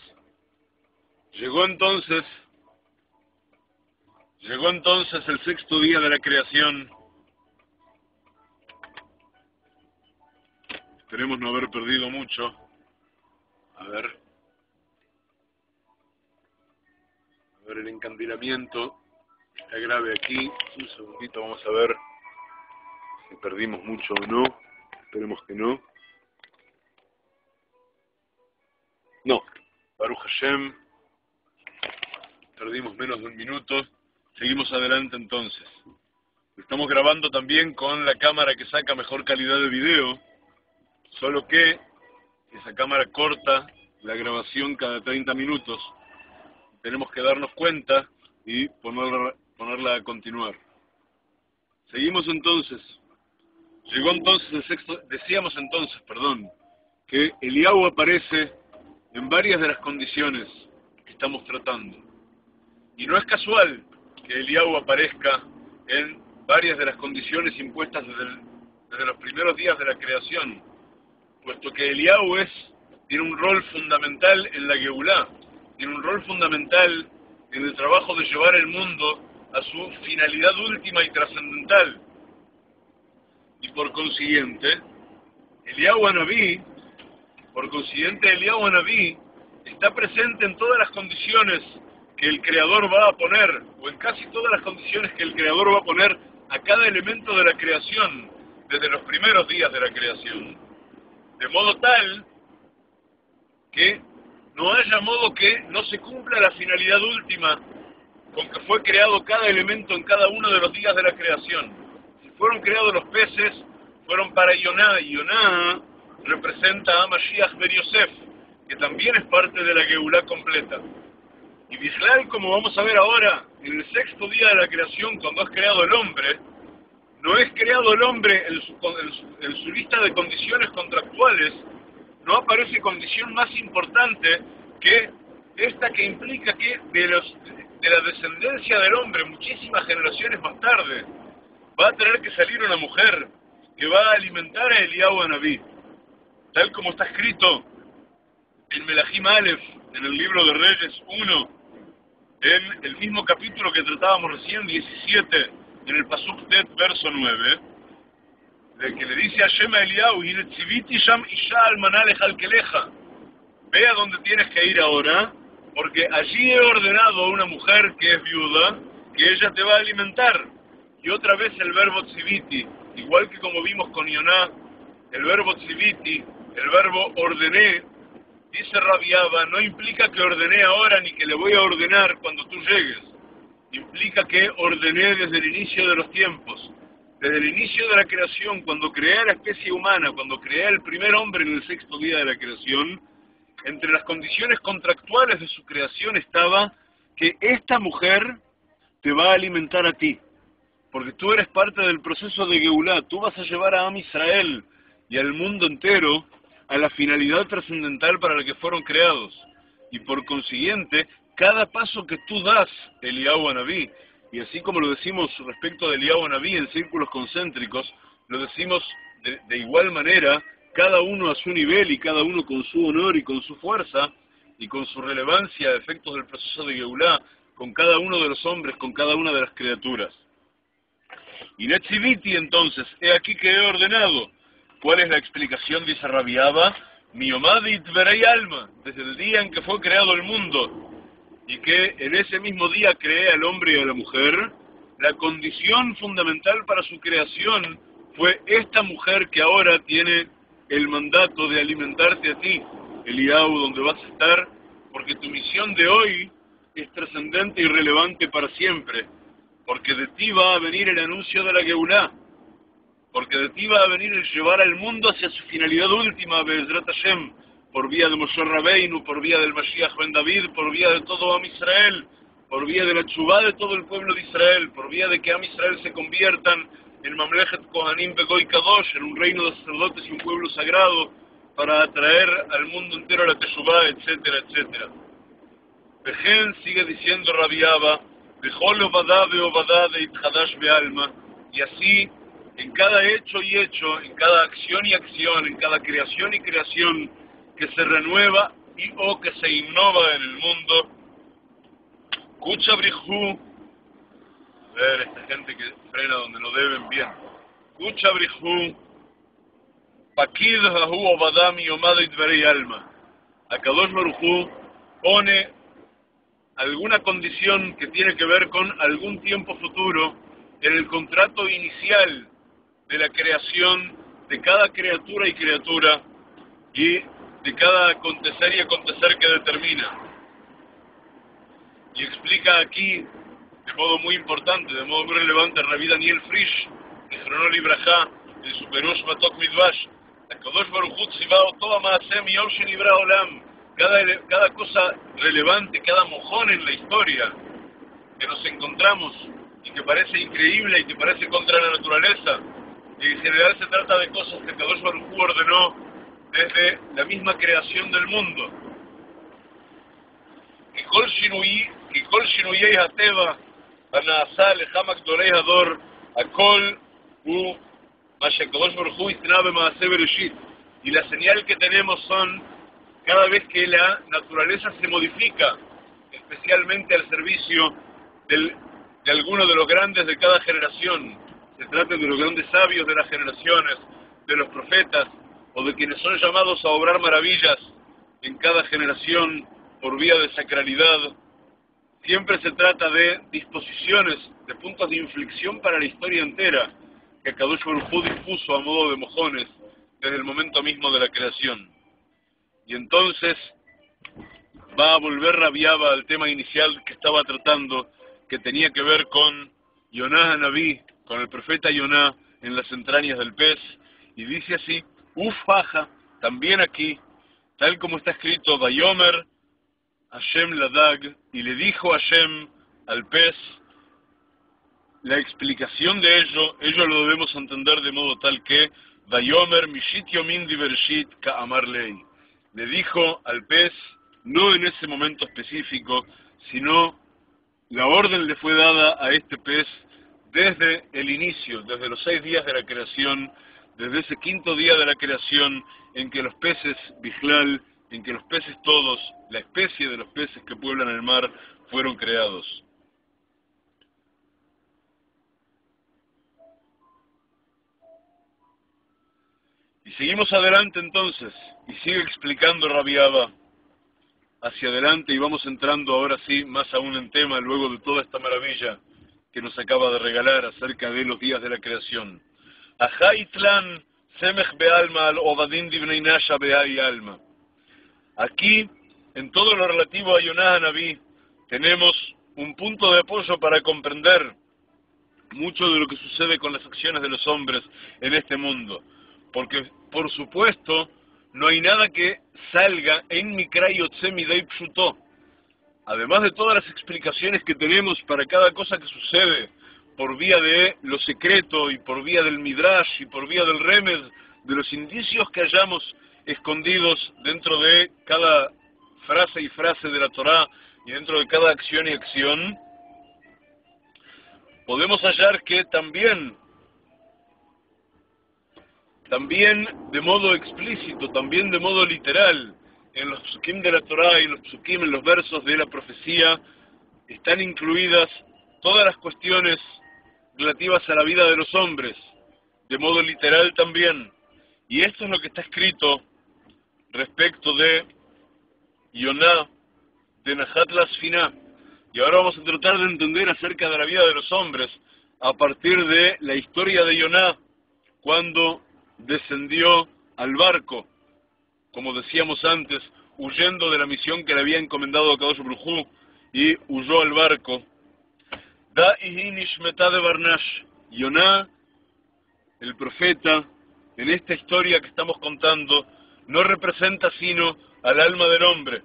Llegó entonces, llegó entonces el sexto día de la creación. Esperemos no haber perdido mucho. A ver. A ver el encandilamiento. Está grave aquí. Un segundito, vamos a ver si perdimos mucho o no. Esperemos que no. No. Baruch Hashem. Perdimos menos de un minuto. Seguimos adelante entonces. Estamos grabando también con la cámara que saca mejor calidad de video. Solo que esa cámara corta la grabación cada treinta minutos. Tenemos que darnos cuenta y ponerla, ponerla a continuar. Seguimos entonces. Llegó entonces el sexto... Decíamos entonces, perdón, que Eliau aparece en varias de las condiciones que estamos tratando. Y no es casual que Eliau aparezca en varias de las condiciones impuestas desde, el, desde los primeros días de la creación, puesto que Eliau es, tiene un rol fundamental en la Geulá, tiene un rol fundamental en el trabajo de llevar el mundo a su finalidad última y trascendental. Y por consiguiente, Eliyahu Anabí, por consiguiente, Eliyahu Anabí está presente en todas las condiciones que el Creador va a poner, o en casi todas las condiciones que el Creador va a poner a cada elemento de la creación, desde los primeros días de la creación. De modo tal que no haya modo que no se cumpla la finalidad última con que fue creado cada elemento en cada uno de los días de la creación. Si fueron creados los peces, fueron para Ioná. Ioná representa a Mashiach Ben Yosef, que también es parte de la Geulá completa. Y Bichlal, como vamos a ver ahora, en el sexto día de la creación, cuando es creado el hombre, no es creado el hombre en su, en su, en su lista de condiciones contractuales, no aparece condición más importante que esta que implica que de, los, de la descendencia del hombre, muchísimas generaciones más tarde, va a tener que salir una mujer que va a alimentar a Eliyahu Anabí, tal como está escrito en Melahim Aleph, en el libro de Reyes uno, en el mismo capítulo que tratábamos recién, diecisiete, en el Pasuk Tet, verso nueve, de que le dice a Hashem a Eliyahu, ve a dónde tienes que ir ahora, porque allí he ordenado a una mujer que es viuda, que ella te va a alimentar. Y otra vez el verbo tziviti, igual que como vimos con Yoná, el verbo tziviti, el verbo ordené, dice Rabbi Abba, no implica que ordené ahora ni que le voy a ordenar cuando tú llegues. Implica que ordené desde el inicio de los tiempos. Desde el inicio de la creación, cuando creé a la especie humana, cuando creé al primer hombre en el sexto día de la creación, entre las condiciones contractuales de su creación estaba que esta mujer te va a alimentar a ti. Porque tú eres parte del proceso de Geulá, tú vas a llevar a Am Israel y al mundo entero a la finalidad trascendental para la que fueron creados. Y por consiguiente, cada paso que tú das, Eliyahu Anabí, y así como lo decimos respecto de Eliyahu Anabí en círculos concéntricos, lo decimos de, de igual manera, cada uno a su nivel y cada uno con su honor y con su fuerza y con su relevancia a efectos del proceso de Geulá, con cada uno de los hombres, con cada una de las criaturas. Y Netziviti, entonces, he aquí que he ordenado. ¿Cuál es la explicación? Dice Rabbi Abba, Miomadit Verei Alma, desde el día en que fue creado el mundo, y que en ese mismo día creé al hombre y a la mujer, la condición fundamental para su creación fue esta mujer que ahora tiene el mandato de alimentarte a ti, Eliyahu, donde vas a estar, porque tu misión de hoy es trascendente y relevante para siempre, porque de ti va a venir el anuncio de la Geulá, porque de ti va a venir el llevar al mundo hacia su finalidad última, Be'ezrat Hashem, por vía de Moshe Rabbeinu, por vía del Mashiach Ben David, por vía de todo Am Israel, por vía de la Teshuvá de todo el pueblo de Israel, por vía de que Am Israel se conviertan en Mamlechet Kohanim Begoy Kadosh, en un reino de sacerdotes y un pueblo sagrado, para atraer al mundo entero a la Teshuvá, etcétera, etcétera. Vejen, sigue diciendo Rabbi Abba, Bechol Obadá Beobadá de Itchadash Bealma, y así, en cada hecho y hecho, en cada acción y acción, en cada creación y creación que se renueva y o que se innova en el mundo. Kuchabrihu, a ver, esta gente que frena donde no deben, bien. Kuchabrihu, Pakid Hahu Obadami Omadit Verei Alma. Akadosh Baruj Hu pone alguna condición que tiene que ver con algún tiempo futuro en el contrato inicial de la creación de cada criatura y criatura y de cada acontecer y acontecer que determina. Y explica aquí, de modo muy importante, de modo muy relevante, Rabbi Daniel Frisch, de Jronol Ibrahá, de su Perush Matok Midvash, Akadosh Baruj Hu Tzivao Toa Maasem Yom Shenibra Olam, cada cosa relevante, cada mojón en la historia que nos encontramos y que parece increíble y que parece contra la naturaleza, y en general se trata de cosas que Kadosh Baruj Hu ordenó desde la misma creación del mundo. Kol shinuyei hateva hana'asah lecha magdolei hador hakol hu ma sheKadosh Baruj Hu itna b'maaseh bereshit. Y la señal que tenemos son cada vez que la naturaleza se modifica, especialmente al servicio del de algunos de los grandes de cada generación, se trata de los grandes sabios de las generaciones, de los profetas, o de quienes son llamados a obrar maravillas en cada generación por vía de sacralidad, siempre se trata de disposiciones, de puntos de inflexión para la historia entera, que Akadosh Baruj Hu dispuso a modo de mojones desde el momento mismo de la creación. Y entonces va a volver Rabiaba al tema inicial que estaba tratando, que tenía que ver con Yoná Hanabí, con el profeta Yoná en las entrañas del pez, y dice así: Ufaja, también aquí, tal como está escrito, Vayomer Hashem Ladag, y le dijo Hashem al pez. La explicación de ello, ello lo debemos entender de modo tal que Vayomer Mishit Yomin Divershit Ka'amar Lei, le dijo al pez, no en ese momento específico, sino la orden le fue dada a este pez desde el inicio, desde los seis días de la creación, desde ese quinto día de la creación, en que los peces Bichlal, en que los peces todos, la especie de los peces que pueblan el mar, fueron creados. Y seguimos adelante entonces, y sigue explicando Rabiaba hacia adelante, y vamos entrando ahora sí, más aún en tema, luego de toda esta maravilla que nos acaba de regalar acerca de los días de la creación. Ajá itlan semech be'alma al ovadim divnei nasha be'ai alma. Aquí, en todo lo relativo a Yoná Hanabí, tenemos un punto de apoyo para comprender mucho de lo que sucede con las acciones de los hombres en este mundo. Porque, por supuesto, no hay nada que salga en Mikra Yotze Midei Pshutó. Además de todas las explicaciones que tenemos para cada cosa que sucede, por vía de lo secreto y por vía del Midrash y por vía del Remed, de los indicios que hallamos escondidos dentro de cada frase y frase de la Torá y dentro de cada acción y acción, podemos hallar que también, también de modo explícito, también de modo literal, en los psukim de la Torá y en los psukim, en los versos de la profecía, están incluidas todas las cuestiones relativas a la vida de los hombres, de modo literal también. Y esto es lo que está escrito respecto de Yoná, de Nahat Lasfiná. Y ahora vamos a tratar de entender acerca de la vida de los hombres a partir de la historia de Yoná, cuando descendió al barco, como decíamos antes, huyendo de la misión que le había encomendado a Akadosh Baruj Hu, y huyó al barco. Da'ihi nishmetá de Barnash. Yoná, el profeta, en esta historia que estamos contando, no representa sino al alma del hombre.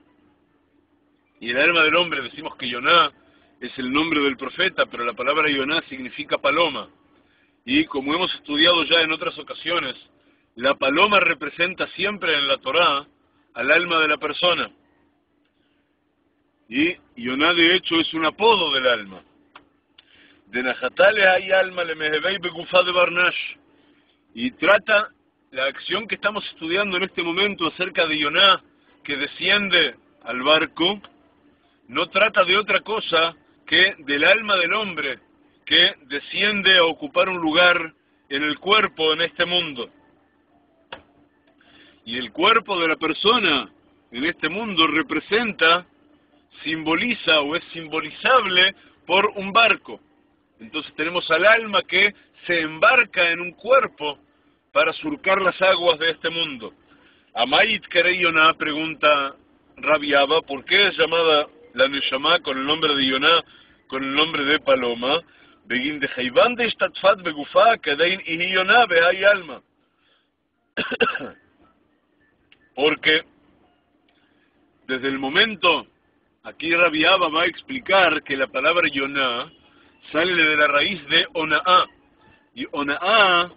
Y el alma del hombre, decimos que Yoná es el nombre del profeta, pero la palabra Yoná significa paloma. Y como hemos estudiado ya en otras ocasiones, la paloma representa siempre en la Torá al alma de la persona. Y Yoná de hecho es un apodo del alma. De Nahatale hay alma le mehevei begufá de Barnash. Y trata la acción que estamos estudiando en este momento acerca de Yoná, que desciende al barco, no trata de otra cosa que del alma del hombre, que desciende a ocupar un lugar en el cuerpo, en este mundo. Y el cuerpo de la persona en este mundo representa, simboliza o es simbolizable por un barco. Entonces tenemos al alma que se embarca en un cuerpo para surcar las aguas de este mundo. Amayit Kerei Yoná, pregunta Rabiaba, ¿por qué es llamada la Neshama con el nombre de Yoná, con el nombre de paloma? Begin de Jaiván de Estatfat Begufá, Kedein y Yoná, Behay Alma. Porque desde el momento, aquí Rabiaba va a explicar que la palabra Yoná sale de la raíz de Onaá. Y Onaá,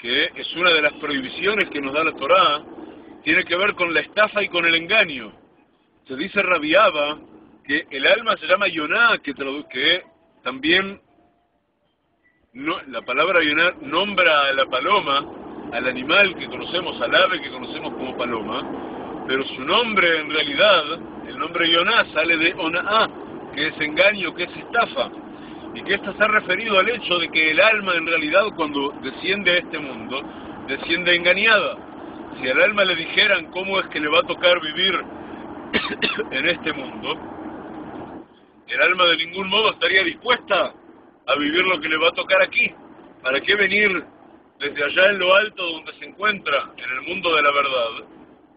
que es una de las prohibiciones que nos da la Torá, tiene que ver con la estafa y con el engaño. Se dice Rabiaba que el alma se llama Yoná, que, que también no, la palabra Yoná nombra a la paloma, al animal que conocemos, al ave que conocemos como paloma, pero su nombre en realidad, el nombre Yoná, sale de Onaá, que es engaño, que es estafa. Y que esto está referido al hecho de que el alma en realidad cuando desciende a este mundo, desciende engañada. si al alma le dijeran cómo es que le va a tocar vivir en este mundo, el alma de ningún modo estaría dispuesta a vivir lo que le va a tocar aquí. ¿Para qué venir desde allá en lo alto donde se encuentra, en el mundo de la verdad?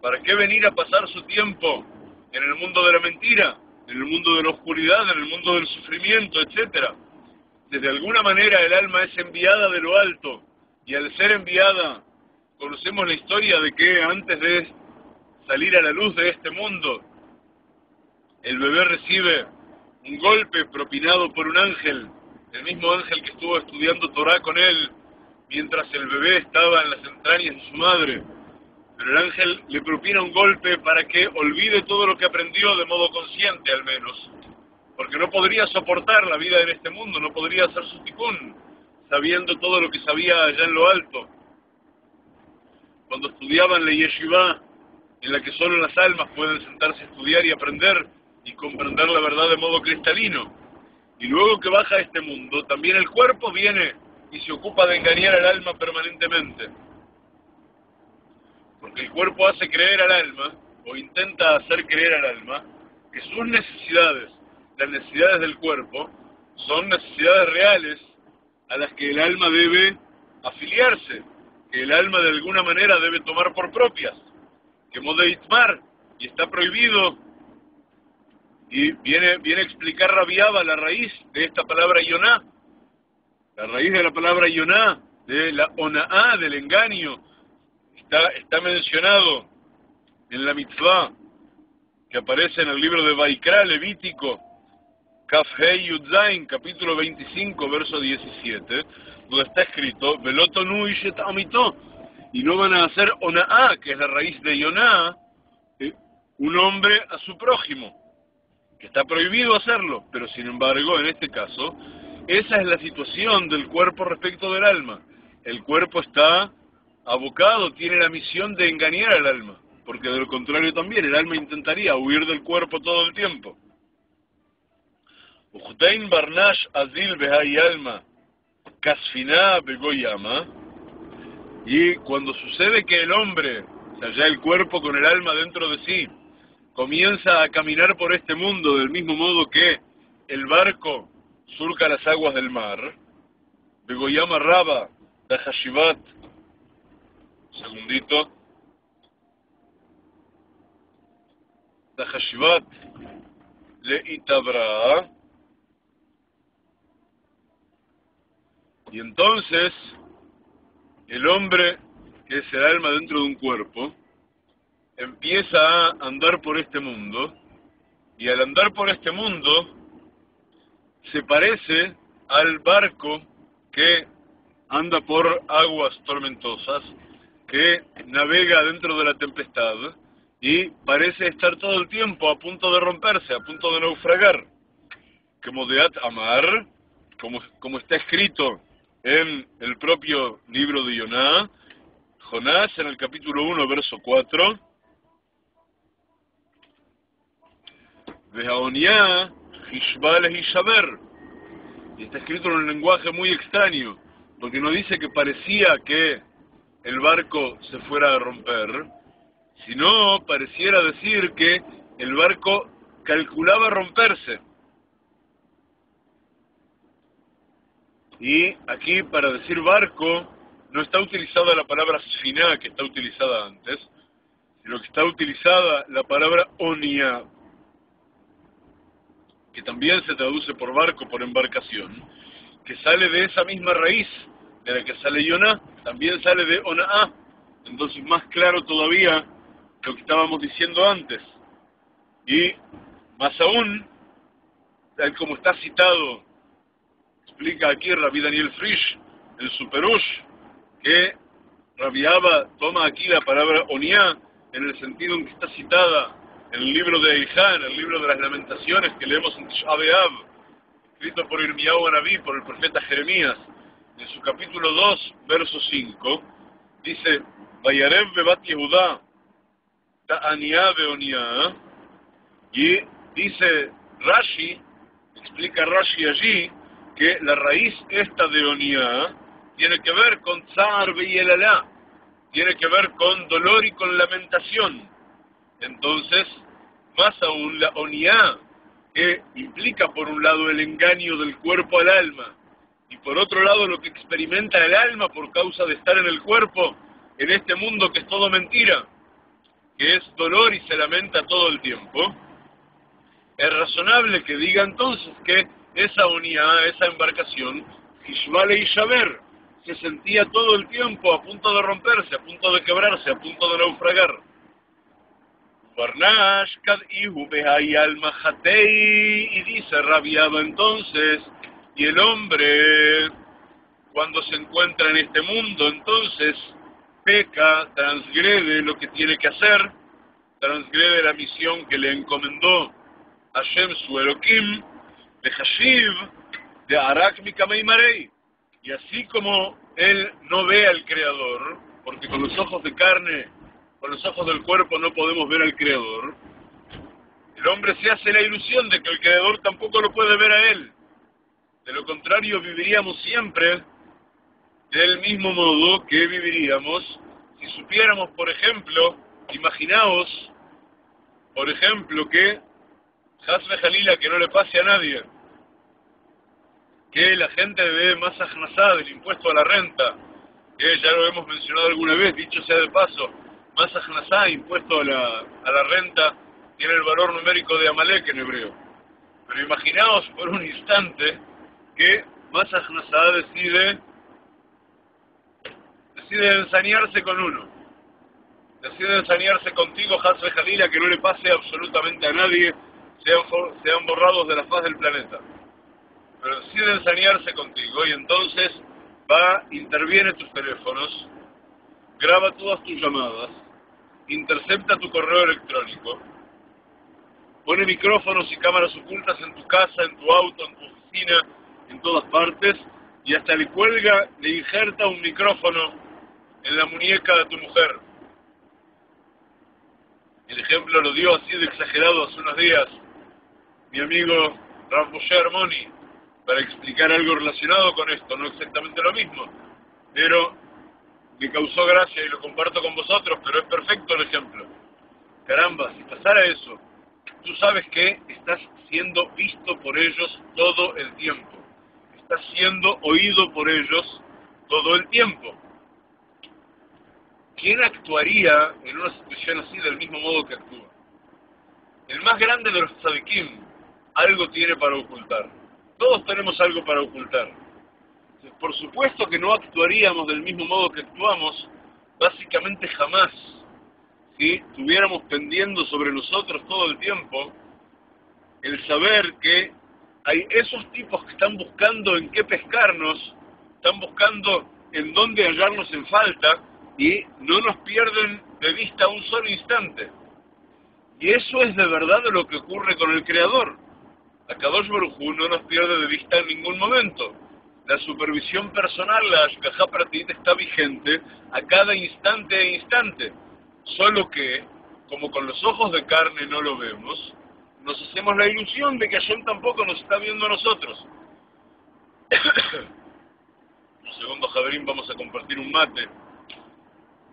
¿Para qué venir a pasar su tiempo en el mundo de la mentira, en el mundo de la oscuridad, en el mundo del sufrimiento, etcétera? Desde alguna manera el alma es enviada de lo alto, y al ser enviada, conocemos la historia de que antes de salir a la luz de este mundo, el bebé recibe un golpe propinado por un ángel, el mismo ángel que estuvo estudiando Torá con él, mientras el bebé estaba en las entrañas de su madre. Pero el ángel le propina un golpe para que olvide todo lo que aprendió de modo consciente al menos, porque no podría soportar la vida en este mundo, no podría hacer su tikkun, sabiendo todo lo que sabía allá en lo alto. Cuando estudiaban la yeshiva, en la que solo las almas pueden sentarse a estudiar y aprender y comprender la verdad de modo cristalino, y luego que baja a este mundo, también el cuerpo viene y se ocupa de engañar al alma permanentemente. Porque el cuerpo hace creer al alma, o intenta hacer creer al alma, que sus necesidades, las necesidades del cuerpo, son necesidades reales a las que el alma debe afiliarse, que el alma de alguna manera debe tomar por propias, que mode itmar, y está prohibido, y viene, viene a explicar Rabiaba la raíz de esta palabra yoná, la raíz de la palabra yoná, de la onaá, del engaño. Está, está mencionado en la mitzvah que aparece en el libro de Vaikra, Levítico, Kaf Hei Yudzain, capítulo veinticinco, verso diecisiete, donde está escrito, Velotonu Ishet Amito, y no van a hacer Onaá, que es la raíz de Yoná, eh, un hombre a su prójimo, que está prohibido hacerlo, pero sin embargo, en este caso, esa es la situación del cuerpo respecto del alma. El cuerpo está abocado, tiene la misión de engañar al alma, porque de lo contrario también el alma intentaría huir del cuerpo todo el tiempo. Ujutain barnash azil behai alma kasfiná begoyama. Y cuando sucede que el hombre, o sea, ya el cuerpo con el alma dentro de sí, comienza a caminar por este mundo del mismo modo que el barco surca las aguas del mar, begoyama raba tahashivat. Segundito. Tahashivat le itabra. Y entonces, el hombre, que es el alma dentro de un cuerpo, empieza a andar por este mundo, y al andar por este mundo, se parece al barco que anda por aguas tormentosas, que navega dentro de la tempestad y parece estar todo el tiempo a punto de romperse, a punto de naufragar. Como Deat Amar, como, como está escrito en el propio libro de Yoná, Jonás en el capítulo uno, verso cuatro, Vehaoniá Hishbales y Shaber. Y está escrito en un lenguaje muy extraño, porque no dice que parecía que el barco se fuera a romper, sino pareciera decir que el barco calculaba romperse. Y aquí para decir barco no está utilizada la palabra sfiná que está utilizada antes, sino que está utilizada la palabra onia, que también se traduce por barco, por embarcación, que sale de esa misma raíz de la que sale Yoná, también sale de Onaá. Entonces más claro todavía lo que estábamos diciendo antes. Y más aún, tal como está citado, explica aquí Rabbi Daniel Frisch, el Superush, que Rabbi Abba toma aquí la palabra Oniá en el sentido en que está citada en el libro de Eijá, en el libro de las Lamentaciones que leemos en Tisha B'Av, escrito por Irmiyahu Anabí, por el profeta Jeremías, en su capítulo dos, verso cinco, dice, Vayarev bebat Yehudá, ta'aniá beoniá, y dice Rashi, explica Rashi allí, que la raíz esta de oniá tiene que ver con Tzar beyelalá, tiene que ver con dolor y con lamentación. Entonces, más aún la oniá, que implica por un lado el engaño del cuerpo al alma, y por otro lado lo que experimenta el alma por causa de estar en el cuerpo, en este mundo que es todo mentira, que es dolor y se lamenta todo el tiempo, es razonable que diga entonces que esa oniá, esa embarcación, Hishmale y Shaber, se sentía todo el tiempo a punto de romperse, a punto de quebrarse, a punto de naufragar. Y dice rabiado entonces, y el hombre cuando se encuentra en este mundo entonces peca, transgrede lo que tiene que hacer, transgrede la misión que le encomendó Hashem su Elohim, de Hashiv, de Arak Mikamei Marei. Y así como él no ve al Creador, porque con los ojos de carne, con los ojos del cuerpo no podemos ver al Creador, el hombre se hace la ilusión de que el Creador tampoco lo puede ver a él. De lo contrario, viviríamos siempre del mismo modo que viviríamos si supiéramos, por ejemplo, imaginaos, por ejemplo, que Hasbe Jalila, que no le pase a nadie, que la gente debe más ajnasá del impuesto a la renta, que ya lo hemos mencionado alguna vez, dicho sea de paso, más ajnasá, impuesto a la, a la renta, tiene el valor numérico de Amalek en hebreo. Pero imaginaos por un instante que más ajnasá decide, decide ensañarse con uno, decide ensañarse contigo, Hasbe Jalila, que no le pase absolutamente a nadie, sean, sean borrados de la faz del planeta. Pero decide ensañarse contigo y entonces va, interviene tus teléfonos, graba todas tus llamadas, intercepta tu correo electrónico, pone micrófonos y cámaras ocultas en tu casa, en tu auto, en tu oficina, en todas partes, y hasta le cuelga, le injerta un micrófono en la muñeca de tu mujer. El ejemplo lo dio así de exagerado hace unos días mi amigo Rav Moshe Armoni, para explicar algo relacionado con esto, no exactamente lo mismo, pero me causó gracia y lo comparto con vosotros, pero es perfecto el ejemplo. Caramba, si pasara eso, tú sabes que estás siendo visto por ellos todo el tiempo, estás siendo oído por ellos todo el tiempo. ¿Quién actuaría en una situación así del mismo modo que actúa? El más grande de los tzadikim algo tiene para ocultar. Todos tenemos algo para ocultar. Por supuesto que no actuaríamos del mismo modo que actuamos, básicamente jamás, si tuviéramos pendiendo sobre nosotros todo el tiempo el saber que hay esos tipos que están buscando en qué pescarnos, están buscando en dónde hallarnos en falta, y no nos pierden de vista un solo instante. Y eso es de verdad lo que ocurre con el Creador. Akadosh Baruj Hu no nos pierde de vista en ningún momento. La supervisión personal, la Ashgajá Pratit, está vigente a cada instante e instante. Solo que, como con los ojos de carne no lo vemos, nos hacemos la ilusión de que Hashem tampoco nos está viendo a nosotros. Un segundo, Javerín, vamos a compartir un mate.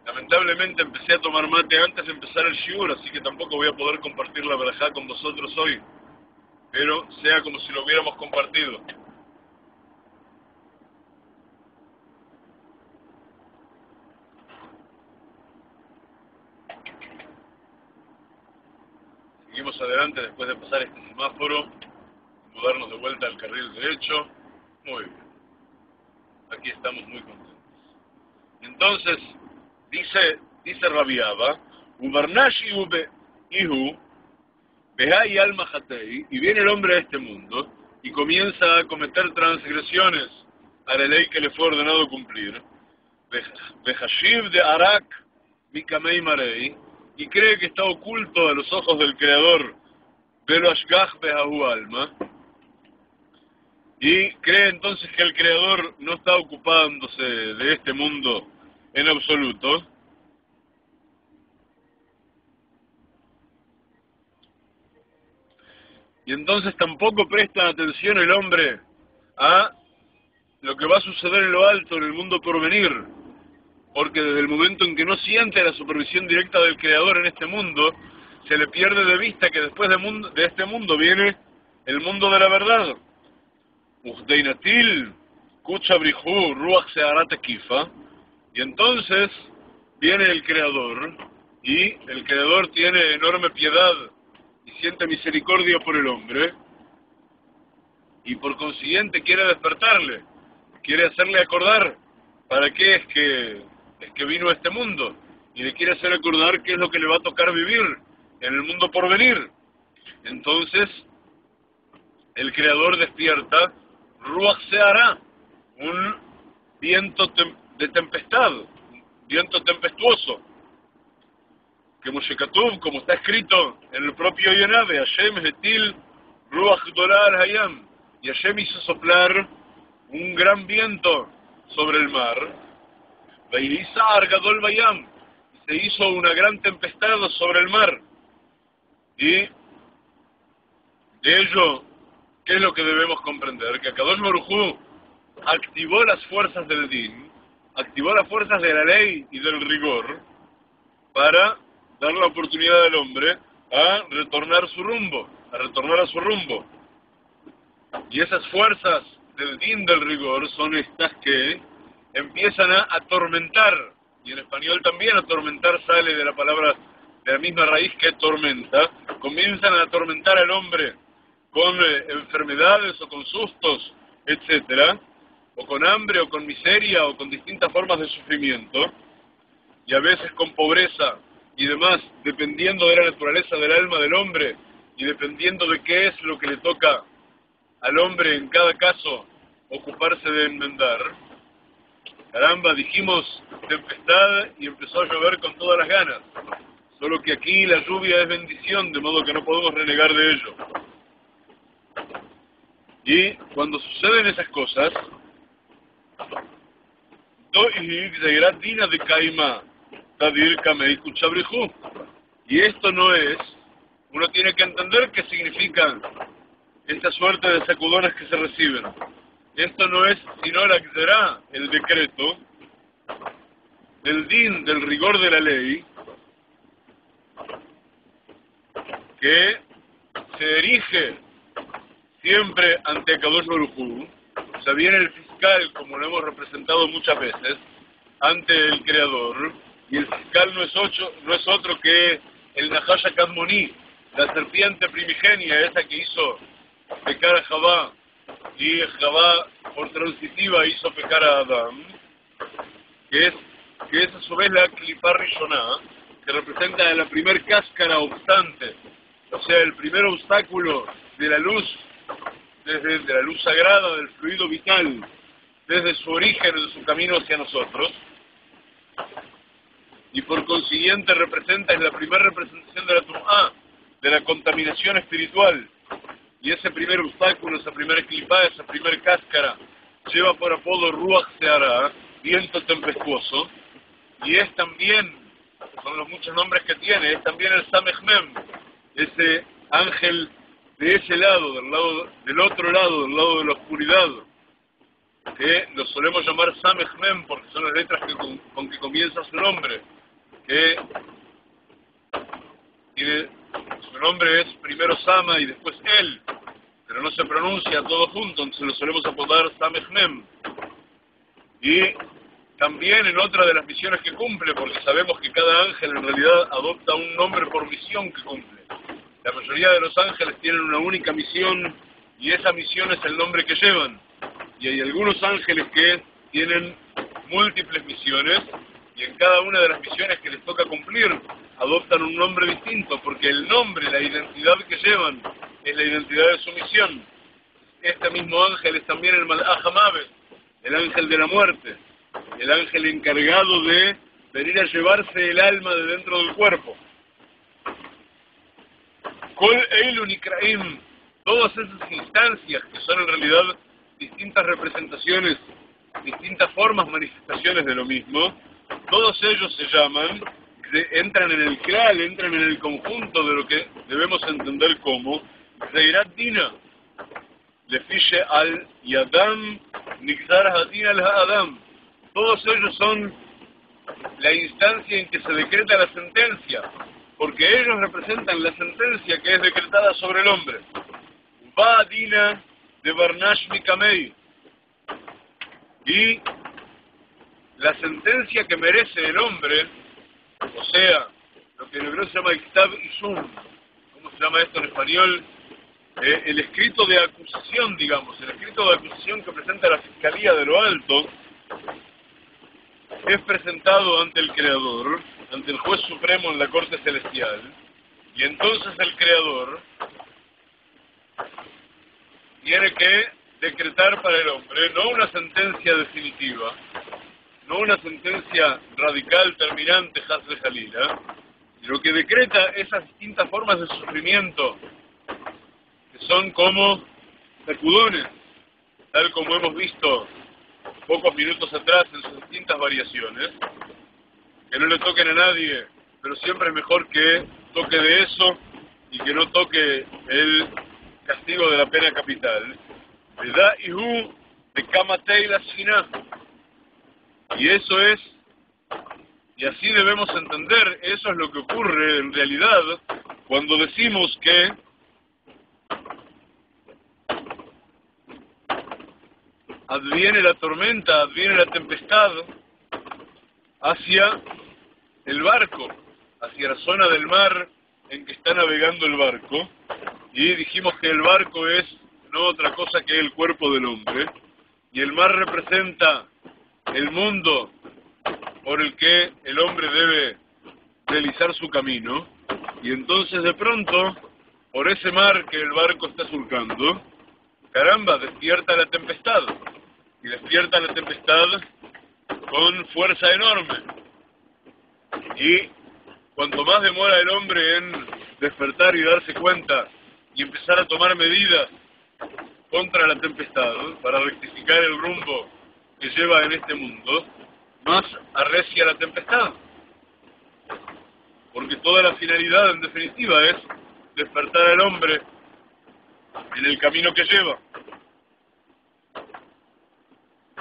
Lamentablemente empecé a tomar mate antes de empezar el shiur, así que tampoco voy a poder compartir la verajá con vosotros hoy, pero sea como si lo hubiéramos compartido. Seguimos adelante después de pasar este semáforo, mudarnos de vuelta al carril derecho. Muy bien, aquí estamos muy contentos. Entonces, Dice, dice Rabbi Abba, y viene el hombre a este mundo y comienza a cometer transgresiones a la ley que le fue ordenado cumplir, y cree que está oculto a los ojos del Creador, y cree entonces que el Creador no está ocupándose de este mundo en absoluto. Y entonces tampoco presta atención el hombre a lo que va a suceder en lo alto, en el mundo por venir. porque desde el momento en que no siente la supervisión directa del Creador en este mundo, se le pierde de vista que después de, mundo, de este mundo viene el mundo de la verdad. Usdeinatil, Kuchabrihu, Ruach Searat Kifa. Y entonces viene el Creador, y el Creador tiene enorme piedad y siente misericordia por el hombre, y por consiguiente quiere despertarle, quiere hacerle acordar para qué es que, es que vino a este mundo, y le quiere hacer acordar qué es lo que le va a tocar vivir en el mundo por venir. Entonces, el Creador despierta Ruach Seará, un viento de tempestad, un viento tempestuoso, que Moshekatub, como está escrito en el propio Yonave, Hashem Hetil Ruach Gdolá al Hayam, y Hashem hizo soplar un gran viento sobre el mar, Veilizar Gadol Bayam, se hizo una gran tempestad sobre el mar. Y de ello, ¿qué es lo que debemos comprender? Que Akadosh Baruj Hu activó las fuerzas del Din, activó las fuerzas de la ley y del rigor, para dar la oportunidad al hombre a retornar su rumbo, a retornar a su rumbo. Y esas fuerzas del Din, del rigor, son estas que empiezan a atormentar. Y en español también atormentar sale de la palabra, de la misma raíz que tormenta. Comienzan a atormentar al hombre con eh, enfermedades o con sustos, etcétera, o con hambre o con miseria o con distintas formas de sufrimiento, y a veces con pobreza y demás, dependiendo de la naturaleza del alma del hombre y dependiendo de qué es lo que le toca al hombre en cada caso ocuparse de enmendar. Caramba, dijimos tempestad y empezó a llover con todas las ganas. Solo que aquí la lluvia es bendición, de modo que no podemos renegar de ello. Y cuando suceden esas cosas, y esto no es, uno tiene que entender qué significan esta suerte de sacudonas que se reciben. Esto no es sino la que será el decreto del din, del rigor de la ley, que se erige siempre ante Akadosh Baruj Hu. O sea, viene el fiscal, como lo hemos representado muchas veces, ante el Creador, y el fiscal no es, ocho, no es otro que el Nahash HaKadmoní, la serpiente primigenia, esa que hizo pecar a Javá, y Javá, por transitiva, hizo pecar a Adán, que es, que es a su vez la Klipá Rishoná, que representa la primer cáscara obstante, o sea, el primer obstáculo de la luz, desde de la luz sagrada, del fluido vital, desde su origen, de su camino hacia nosotros, y por consiguiente representa, es la primera representación de la Tumá, de la contaminación espiritual. Y ese primer obstáculo, esa primera clipa, esa primera cáscara, lleva por apodo Ruach Seará, viento tempestuoso, y es también, son los muchos nombres que tiene, es también el Samech Mem, ese ángel de ese lado, del lado, del otro lado, del lado de la oscuridad, que lo solemos llamar Samech Mem porque son las letras que con, con que comienza su nombre, que tiene, su nombre es primero Sama y después él, pero no se pronuncia todo junto, entonces lo solemos apodar Samech Mem. Y también en otra de las misiones que cumple, porque sabemos que cada ángel en realidad adopta un nombre por misión que cumple. La mayoría de los ángeles tienen una única misión, y esa misión es el nombre que llevan. Y hay algunos ángeles que tienen múltiples misiones, y en cada una de las misiones que les toca cumplir, adoptan un nombre distinto, porque el nombre, la identidad que llevan, es la identidad de su misión. Este mismo ángel es también el Malaj HaMavet, el ángel de la muerte, el ángel encargado de venir a llevarse el alma de dentro del cuerpo. Kol Eilu Nikraim, todas esas instancias que son en realidad distintas representaciones, distintas formas, manifestaciones de lo mismo, todos ellos se llaman, entran en el Kral, entran en el conjunto de lo que debemos entender como Zeirat Dina. Lefiche al Yadam, Nixar Hadin al Hadam. Todos ellos son la instancia en que se decreta la sentencia, porque ellos representan la sentencia que es decretada sobre el hombre. Va Dina de Barnash Mikamei. Y la sentencia que merece el hombre, o sea, lo que en hebreo se llama Iktab Ishum, ¿cómo se llama esto en español? Eh, el escrito de acusación, digamos, el escrito de acusación que presenta la Fiscalía de lo Alto, es presentado ante el Creador, ante el Juez Supremo en la Corte Celestial, y entonces el Creador tiene que decretar para el hombre no una sentencia definitiva, no una sentencia radical, terminante, haz de salida, sino que decreta esas distintas formas de sufrimiento que son como sacudones, tal como hemos visto pocos minutos atrás en sus distintas variaciones, que no le toquen a nadie, pero siempre es mejor que toque de eso y que no toque el castigo de la pena capital. Vedá Ihu de Kamatei la Siná. Y eso es, y así debemos entender, eso es lo que ocurre en realidad cuando decimos que adviene la tormenta, adviene la tempestad hacia el barco, hacia la zona del mar en que está navegando el barco, y dijimos que el barco es no otra cosa que el cuerpo del hombre, y el mar representa el mundo por el que el hombre debe realizar su camino, y entonces de pronto, por ese mar que el barco está surcando, caramba, despierta la tempestad, y despierta la tempestad con fuerza enorme, y cuanto más demora el hombre en despertar y darse cuenta, y empezar a tomar medidas contra la tempestad, para rectificar el rumbo que lleva en este mundo, más arrecia la tempestad. Porque toda la finalidad, en definitiva, es despertar al hombre en el camino que lleva.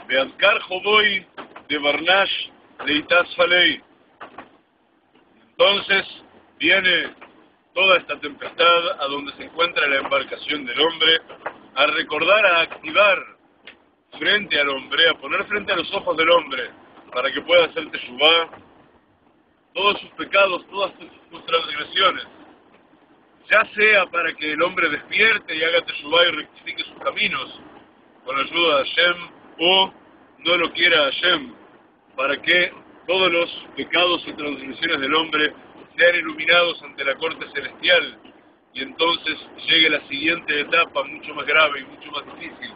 Beadkar Joboy de Barnash Leitas Falei. Entonces viene toda esta tempestad a donde se encuentra la embarcación del hombre, a recordar, a activar frente al hombre, a poner frente a los ojos del hombre, para que pueda hacer teshuvá, todos sus pecados, todas sus transgresiones, ya sea para que el hombre despierte y haga teshuvá y rectifique sus caminos, con ayuda de Hashem, o no lo quiera Hashem, para que todos los pecados y transgresiones del hombre sean iluminados ante la corte celestial, y entonces llegue la siguiente etapa mucho más grave y mucho más difícil,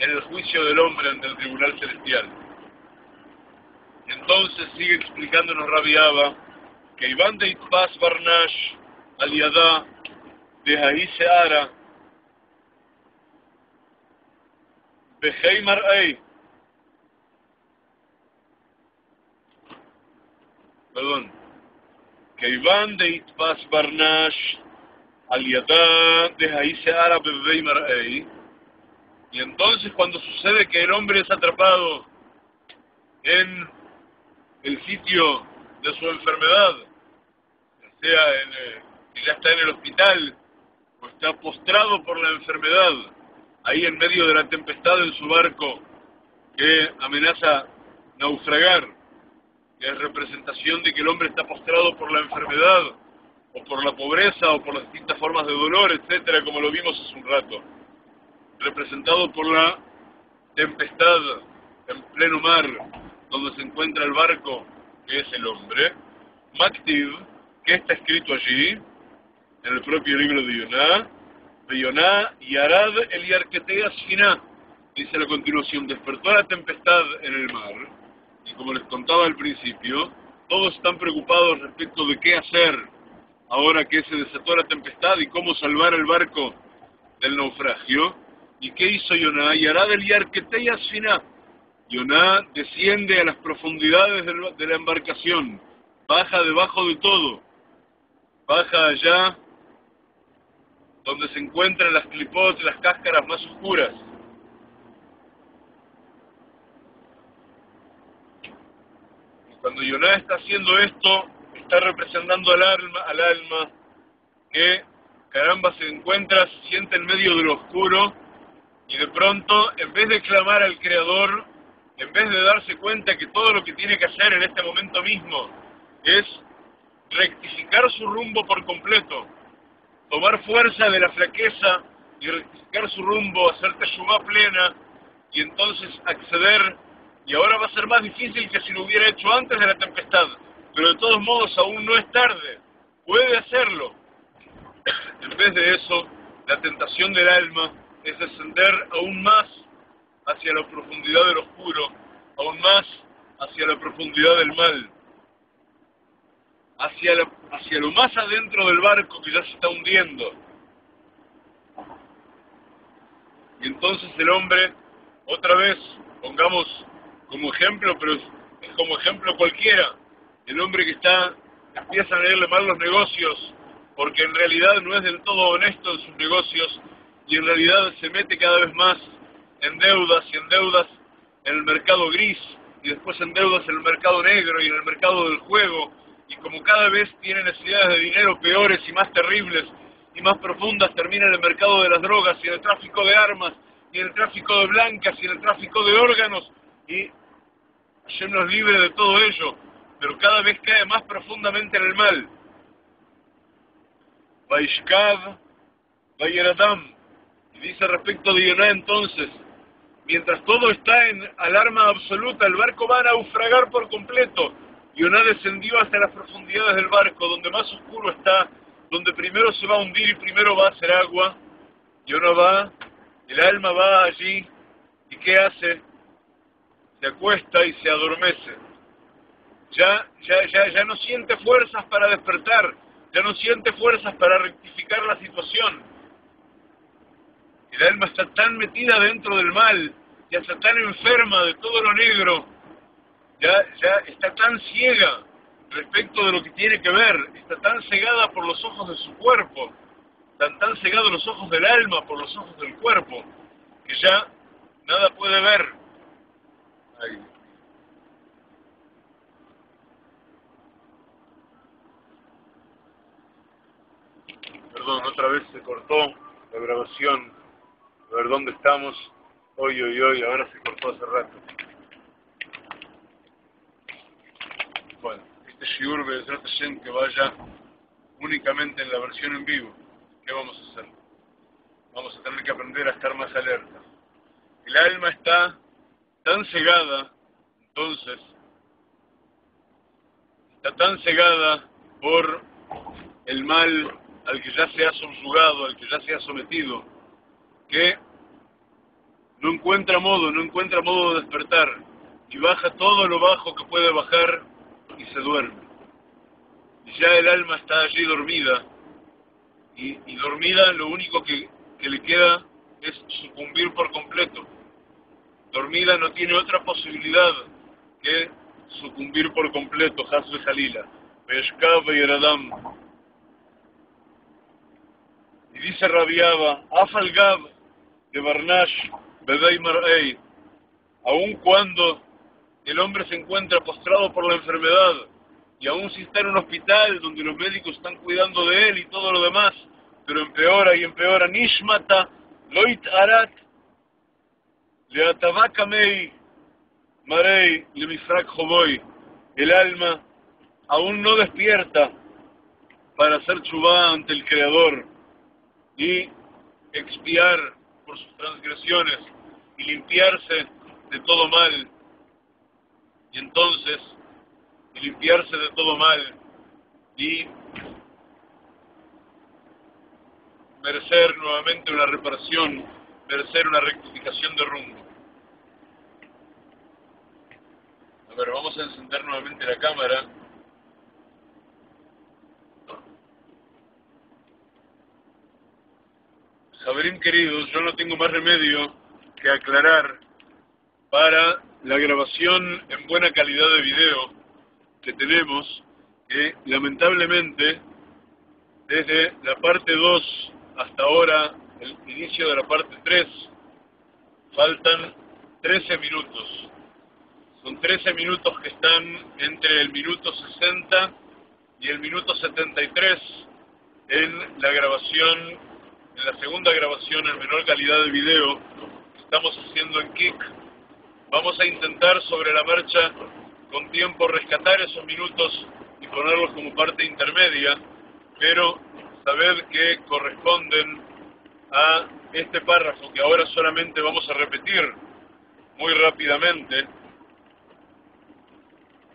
en el juicio del hombre ante el tribunal celestial. Y entonces sigue explicándonos Rabbi Abba que Iván de Itbas Barnash Aliadá de Ahí Seara Behei Mar'ei, perdón, que Iván de Itbas Barnash Aliadá de Ahí Seara Behei Mar'ei. Y entonces cuando sucede que el hombre es atrapado en el sitio de su enfermedad, ya sea en, eh, que ya está en el hospital, o está postrado por la enfermedad, ahí en medio de la tempestad en su barco que amenaza naufragar, que es representación de que el hombre está postrado por la enfermedad, o por la pobreza, o por las distintas formas de dolor, etcétera, como lo vimos hace un rato, representado por la tempestad en pleno mar donde se encuentra el barco que es el hombre. Maktiv, que está escrito allí en el propio libro de Yoná, de Yoná y Arad el Yarketeas Finá, dice a la continuación, despertó la tempestad en el mar, y como les contaba al principio, todos están preocupados respecto de qué hacer ahora que se desató la tempestad y cómo salvar el barco del naufragio. ¿Y qué hizo Yoná? Y hará del Yarketeia Siná. Yoná desciende a las profundidades de la embarcación, baja debajo de todo, baja allá donde se encuentran las clipot, las cáscaras más oscuras. Cuando Yoná está haciendo esto, está representando al alma, al alma que, caramba, se encuentra, se siente en medio de lo oscuro, y de pronto, en vez de clamar al Creador, en vez de darse cuenta que todo lo que tiene que hacer en este momento mismo es rectificar su rumbo por completo, tomar fuerza de la flaqueza y rectificar su rumbo, hacer teshuvá plena, y entonces acceder, y ahora va a ser más difícil que si lo hubiera hecho antes de la tempestad, pero de todos modos aún no es tarde, puede hacerlo. En vez de eso, la tentación del alma es descender aún más hacia la profundidad del oscuro, aún más hacia la profundidad del mal, hacia, la, hacia lo más adentro del barco que ya se está hundiendo. Y entonces el hombre, otra vez, pongamos como ejemplo, pero es, es como ejemplo cualquiera, el hombre que está empieza a leerle mal los negocios, porque en realidad no es del todo honesto en sus negocios, y en realidad se mete cada vez más en deudas, y en deudas en el mercado gris, y después en deudas en el mercado negro, y en el mercado del juego, y como cada vez tiene necesidades de dinero peores y más terribles, y más profundas, termina en el mercado de las drogas, y en el tráfico de armas, y en el tráfico de blancas, y en el tráfico de órganos, y Hashem nos libre de todo ello, pero cada vez cae más profundamente en el mal. Vaishkav, Vayeradam, y dice respecto de Yoná entonces, mientras todo está en alarma absoluta, el barco va a naufragar por completo. Yoná descendió hasta las profundidades del barco, donde más oscuro está, donde primero se va a hundir y primero va a hacer agua. Yoná va, el alma va allí, ¿y qué hace? Se acuesta y se adormece. Ya, ya, ya, ya no siente fuerzas para despertar, ya no siente fuerzas para rectificar la situación. El alma está tan metida dentro del mal, ya está tan enferma de todo lo negro, ya, ya está tan ciega respecto de lo que tiene que ver, está tan cegada por los ojos de su cuerpo, están tan cegados los ojos del alma por los ojos del cuerpo, que ya nada puede ver. Ay. Perdón, otra vez se cortó la grabación. A ver dónde estamos. Hoy, hoy, hoy. Ahora se cortó hace rato. Bueno, este shiur Be'ezrat Hashem que vaya únicamente en la versión en vivo. ¿Qué vamos a hacer? Vamos a tener que aprender a estar más alerta. El alma está tan cegada, entonces, está tan cegada por el mal al que ya se ha subyugado, al que ya se ha sometido, que no encuentra modo, no encuentra modo de despertar, y baja todo lo bajo que puede bajar y se duerme. Y ya el alma está allí dormida, Y, y dormida lo único que, que le queda es sucumbir por completo. Dormida no tiene otra posibilidad que sucumbir por completo, Hasbe Jalila. Veshkav y Eradam. Y dice Rabiaba, Afalgab de Barnash Bedai Mar'ei, aun cuando el hombre se encuentra postrado por la enfermedad, y aún si está en un hospital donde los médicos están cuidando de él y todo lo demás, pero empeora y empeora. Nishmata loit arat leatabakamei marei lemifrak hoboy. El alma aún no despierta para hacer chubá ante el Creador y expiar por sus transgresiones y limpiarse de todo mal. Y entonces y limpiarse de todo mal y merecer nuevamente una reparación, merecer una rectificación de rumbo. A ver, vamos a encender nuevamente la cámara. Javerim queridos, yo no tengo más remedio que aclarar para la grabación en buena calidad de video que tenemos, que lamentablemente desde la parte dos hasta ahora, el inicio de la parte tres, faltan trece minutos. Son trece minutos que están entre el minuto sesenta y el minuto setenta y tres en la grabación, en la segunda grabación en menor calidad de video que estamos haciendo en Kik. Vamos a intentar sobre la marcha, con tiempo, rescatar esos minutos y ponerlos como parte intermedia, pero sabed que corresponden a este párrafo que ahora solamente vamos a repetir muy rápidamente.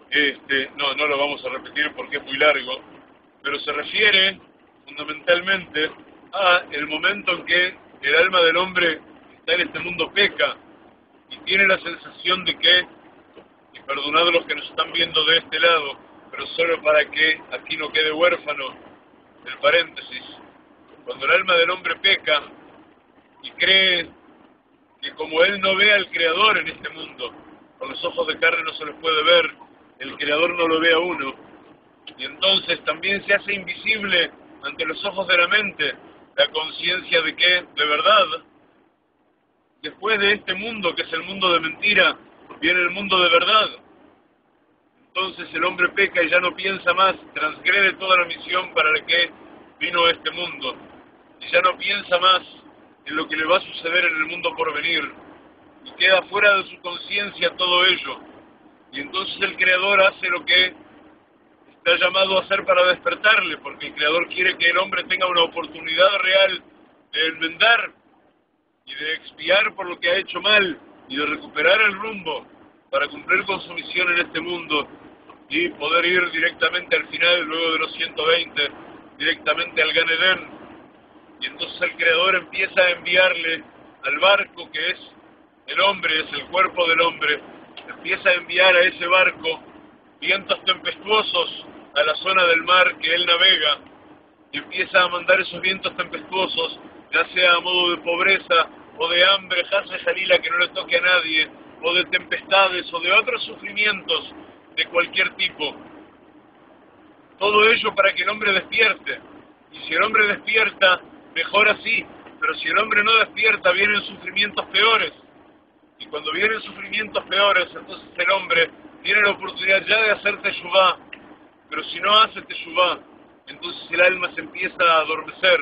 Este, no, no lo vamos a repetir porque es muy largo, pero se refiere fundamentalmente a el momento en que el alma del hombre que está en este mundo peca y tiene la sensación de que, y perdonad a los que nos están viendo de este lado, pero solo para que aquí no quede huérfano el paréntesis, cuando el alma del hombre peca y cree que como él no ve al Creador en este mundo, con los ojos de carne no se les puede ver, el Creador no lo ve a uno, y entonces también se hace invisible ante los ojos de la mente la conciencia de que, de verdad, después de este mundo, que es el mundo de mentira, viene el mundo de verdad. Entonces el hombre peca y ya no piensa más, transgrede toda la misión para la que vino este mundo. Y ya no piensa más en lo que le va a suceder en el mundo por venir. Y queda fuera de su conciencia todo ello. Y entonces el Creador hace lo que está llamado a hacer para despertarle, porque el Creador quiere que el hombre tenga una oportunidad real de enmendar y de expiar por lo que ha hecho mal, y de recuperar el rumbo para cumplir con su misión en este mundo, y poder ir directamente al final, luego de los ciento veinte, directamente al Gan Edén. Y entonces el Creador empieza a enviarle al barco que es el hombre, es el cuerpo del hombre, empieza a enviar a ese barco vientos tempestuosos a la zona del mar que él navega, y empieza a mandar esos vientos tempestuosos, ya sea a modo de pobreza, o de hambre, Hase Jalila, que no le toque a nadie, o de tempestades, o de otros sufrimientos de cualquier tipo. Todo ello para que el hombre despierte. Y si el hombre despierta, mejor así. Pero si el hombre no despierta, vienen sufrimientos peores. Y cuando vienen sufrimientos peores, entonces el hombre tiene la oportunidad ya de hacer teshuvá. Pero si no hace teshuvá, entonces el alma se empieza a adormecer,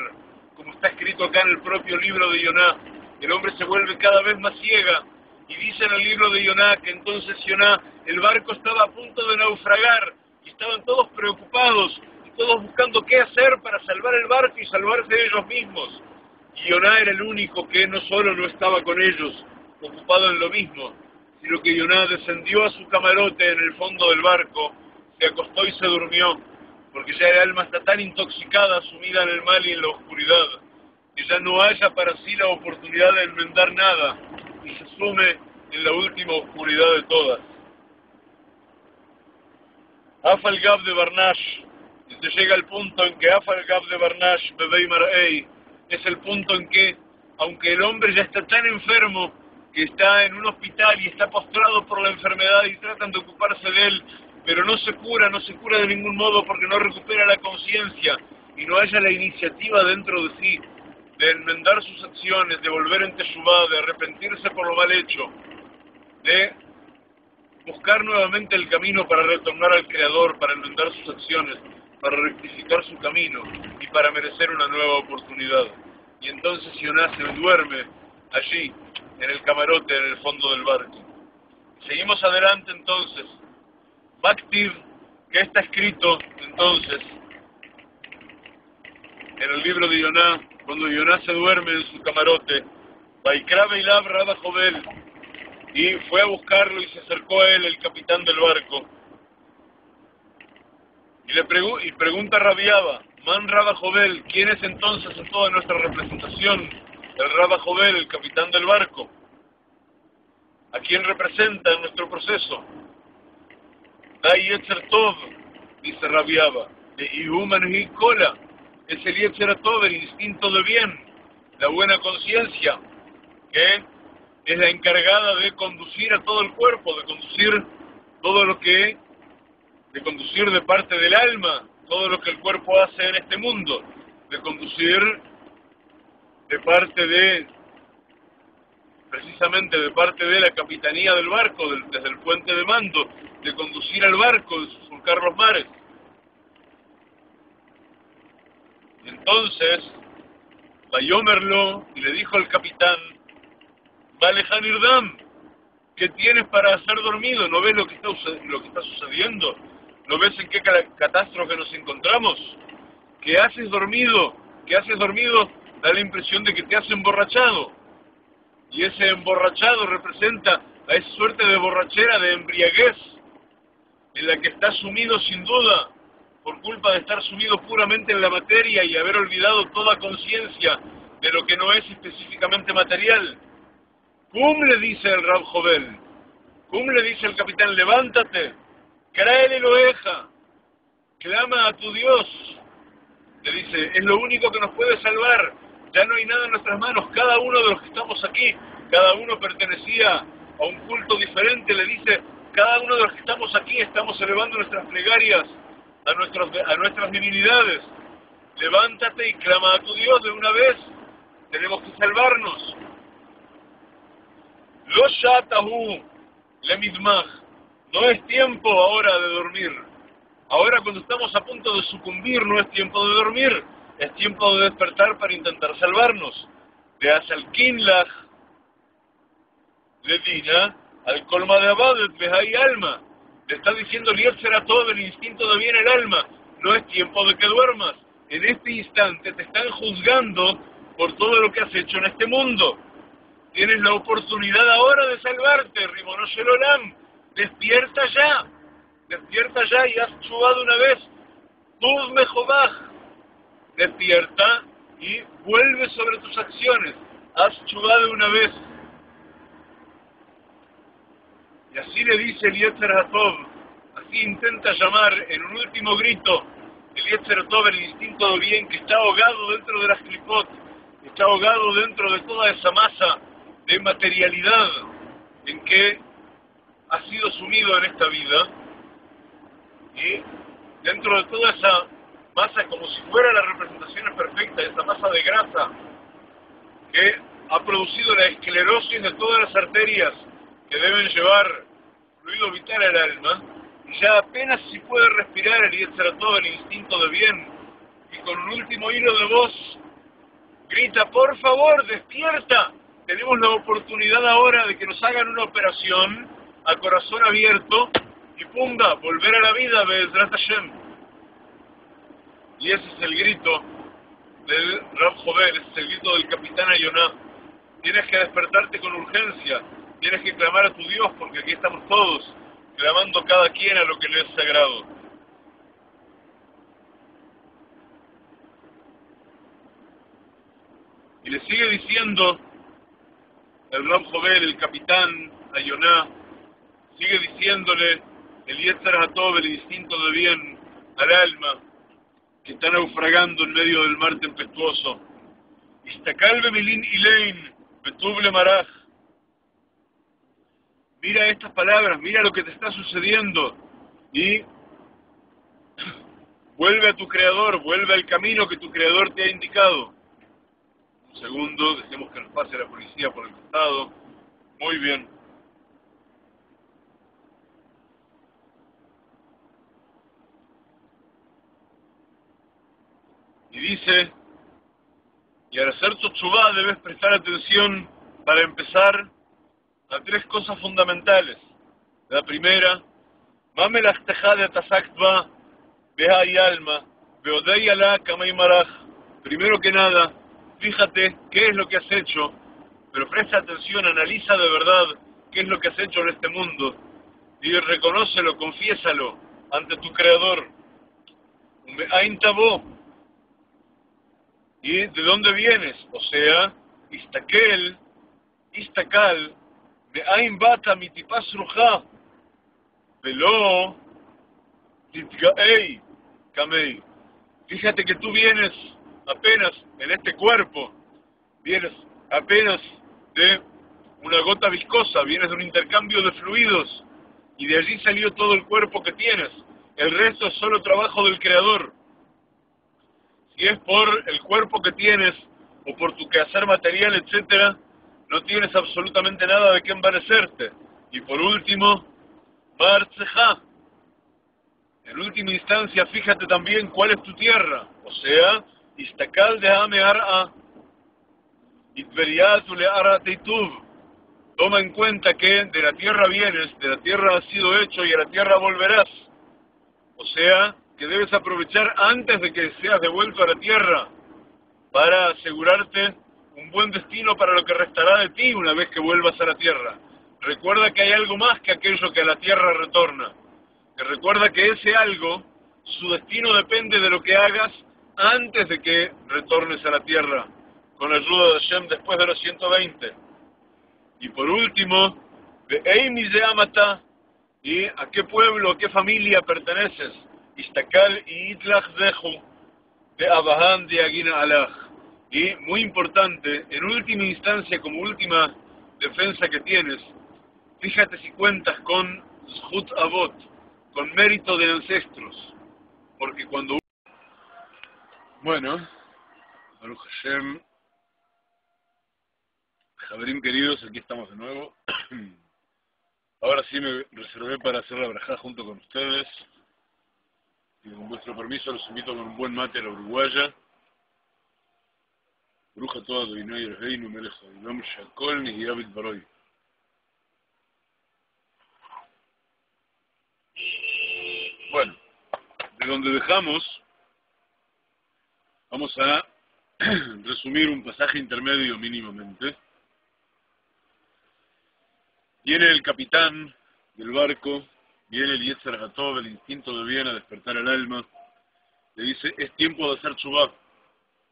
como está escrito acá en el propio libro de Yoná. El hombre se vuelve cada vez más ciega, y dice en el libro de Yoná que entonces Yoná, el barco estaba a punto de naufragar, y estaban todos preocupados, y todos buscando qué hacer para salvar el barco y salvarse ellos mismos. Y Yoná era el único que no solo no estaba con ellos, ocupado en lo mismo, sino que Yoná descendió a su camarote en el fondo del barco, se acostó y se durmió, porque ya el alma está tan intoxicada, sumida en el mal y en la oscuridad, que ya no haya para sí la oportunidad de enmendar nada, y se sume en la última oscuridad de todas. Afal Gab de Barnash, y se llega al punto en que Afal Gab de Barnash, Bebei Mar'ei, es el punto en que, aunque el hombre ya está tan enfermo, que está en un hospital y está postrado por la enfermedad y tratan de ocuparse de él, pero no se cura, no se cura de ningún modo porque no recupera la conciencia, y no haya la iniciativa dentro de sí, de enmendar sus acciones, de volver en teshuvá, de arrepentirse por lo mal hecho, de buscar nuevamente el camino para retornar al Creador, para enmendar sus acciones, para rectificar su camino y para merecer una nueva oportunidad. Y entonces Yoná se duerme allí, en el camarote, en el fondo del barco. Seguimos adelante entonces. Maktiv, que está escrito entonces en el libro de Yoná, cuando Yoná se duerme en su camarote, Vaikra Beilab Rabba Jovel, y fue a buscarlo y se acercó a él el capitán del barco, y le pregu y pregunta rabiaba, Man Rabba Jovel, ¿quién es entonces en toda nuestra representación el Rabba Jovel, el capitán del barco? ¿A quién representa en nuestro proceso? Dai Yetzer Tov, dice rabiaba, de Ihuman y Kola, es el Yetzer Tov, el instinto de bien, la buena conciencia, que es la encargada de conducir a todo el cuerpo, de conducir todo lo que, de conducir de parte del alma, todo lo que el cuerpo hace en este mundo, de conducir de parte de precisamente de parte de la capitanía del barco, del, desde el puente de mando, de conducir al barco, de surcar los mares. Entonces, vayó Merlot y le dijo al capitán: Vale, Hanirdam, ¿qué tienes para hacer dormido? ¿No ves lo que está, lo que está sucediendo? ¿No ves en qué catástrofe nos encontramos? ¿Qué haces dormido? ¿Qué haces dormido? Da la impresión de que te has emborrachado. Y ese emborrachado representa a esa suerte de borrachera, de embriaguez, en la que estás sumido sin duda, por culpa de estar sumido puramente en la materia y haber olvidado toda conciencia de lo que no es específicamente material. Cum, le dice el Rab Jovel, Cum, le dice el capitán, levántate, cráele el oveja, clama a tu Dios. Le dice, es lo único que nos puede salvar, ya no hay nada en nuestras manos, cada uno de los que estamos aquí, cada uno pertenecía a un culto diferente, le dice, cada uno de los que estamos aquí estamos elevando nuestras plegarias a, nuestros, a nuestras divinidades, levántate y clama a tu Dios de una vez, tenemos que salvarnos. Lo shatahu le midmaj, no es tiempo ahora de dormir. Ahora cuando estamos a punto de sucumbir no es tiempo de dormir, es tiempo de despertar para intentar salvarnos. De Asalkinlaj, le dina, al colma de Abadet, Behai Alma, le está diciendo Lietzer a todo el instinto de bien el alma, no es tiempo de que duermas. En este instante te están juzgando por todo lo que has hecho en este mundo. Tienes la oportunidad ahora de salvarte, Ribono Shel Olam, despierta ya. Despierta ya y has chubado una vez. Tuv mejobaj. Despierta y vuelve sobre tus acciones. Has chubado una vez. Y así le dice el Yetzer Hatov. Así intenta llamar en un último grito el Yetzer Hatov, el instinto de bien que está ahogado dentro de las clipot, está ahogado dentro de toda esa masa de materialidad en que ha sido sumido en esta vida. Y dentro de toda esa masa, como si fuera la representación perfecta, esa masa de grasa que ha producido la esclerosis de todas las arterias que deben llevar fluido vital al alma, y ya apenas si puede respirar el Yetzer Hatov, el instinto de bien, y con un último hilo de voz grita, por favor, despierta, tenemos la oportunidad ahora de que nos hagan una operación a corazón abierto, y punga, volver a la vida, Be'ezrat Hashem. Y ese es el grito del Rab Jovel, ese es el grito del capitán Ayoná. Tienes que despertarte con urgencia, tienes que clamar a tu Dios, porque aquí estamos todos, clamando cada quien a lo que le es sagrado. Y le sigue diciendo el Rab Jovel, el capitán Ayoná, sigue diciéndole el Yetzer Hatov, el instinto de bien al alma, que está naufragando en medio del mar tempestuoso. Mira estas palabras, mira lo que te está sucediendo, y vuelve a tu Creador, vuelve al camino que tu Creador te ha indicado. Un segundo, dejemos que nos pase la policía por el costado. Muy bien. Y dice, y al hacer tu teshuvá debes prestar atención para empezar a tres cosas fundamentales. La primera, primero que nada, fíjate qué es lo que has hecho, pero presta atención, analiza de verdad qué es lo que has hecho en este mundo, y reconócelo, confiésalo ante tu Creador. ¿Y de dónde vienes? O sea, istakel, istakal, de ain bata mitipaz ruja, velo, titgaei, kamei. Fíjate que tú vienes apenas en este cuerpo, vienes apenas de una gota viscosa, vienes de un intercambio de fluidos, y de allí salió todo el cuerpo que tienes. El resto es solo trabajo del Creador. Si es por el cuerpo que tienes, o por tu quehacer material, etcétera, no tienes absolutamente nada de qué envanecerte. Y por último, Barzejá. En última instancia, fíjate también cuál es tu tierra, o sea, Istakal de Ameara, Itveriatu le Arateitub. Toma en cuenta que de la tierra vienes, de la tierra has sido hecho y a la tierra volverás. O sea, que debes aprovechar antes de que seas devuelto a la tierra para asegurarte un buen destino para lo que restará de ti una vez que vuelvas a la tierra. Recuerda que hay algo más que aquello que a la tierra retorna. Que recuerda que ese algo, su destino depende de lo que hagas antes de que retornes a la tierra, con la ayuda de Hashem después de los ciento veinte. Y por último, de Eimi de Amata, y a qué pueblo, a qué familia perteneces, Istakal y Itlach Dehu, de Abahan de Agina Alaj. Y muy importante, en última instancia, como última defensa que tienes, fíjate si cuentas con Zhut Avot, con mérito de ancestros, porque cuando... Bueno, Baruch Hashem, Javerim queridos, aquí estamos de nuevo. Ahora sí me reservé para hacer la brajá junto con ustedes. Y con vuestro permiso los invito con un buen mate a la uruguaya. Bruja toda doinó y reino me lejo. Mi nombre es Shakol y David Baroy. Bueno, de donde dejamos... Vamos a resumir un pasaje intermedio mínimamente. Viene el capitán del barco, viene el Yetzer Hatov, el instinto de bien a despertar el alma. Le dice, es tiempo de hacer chubá.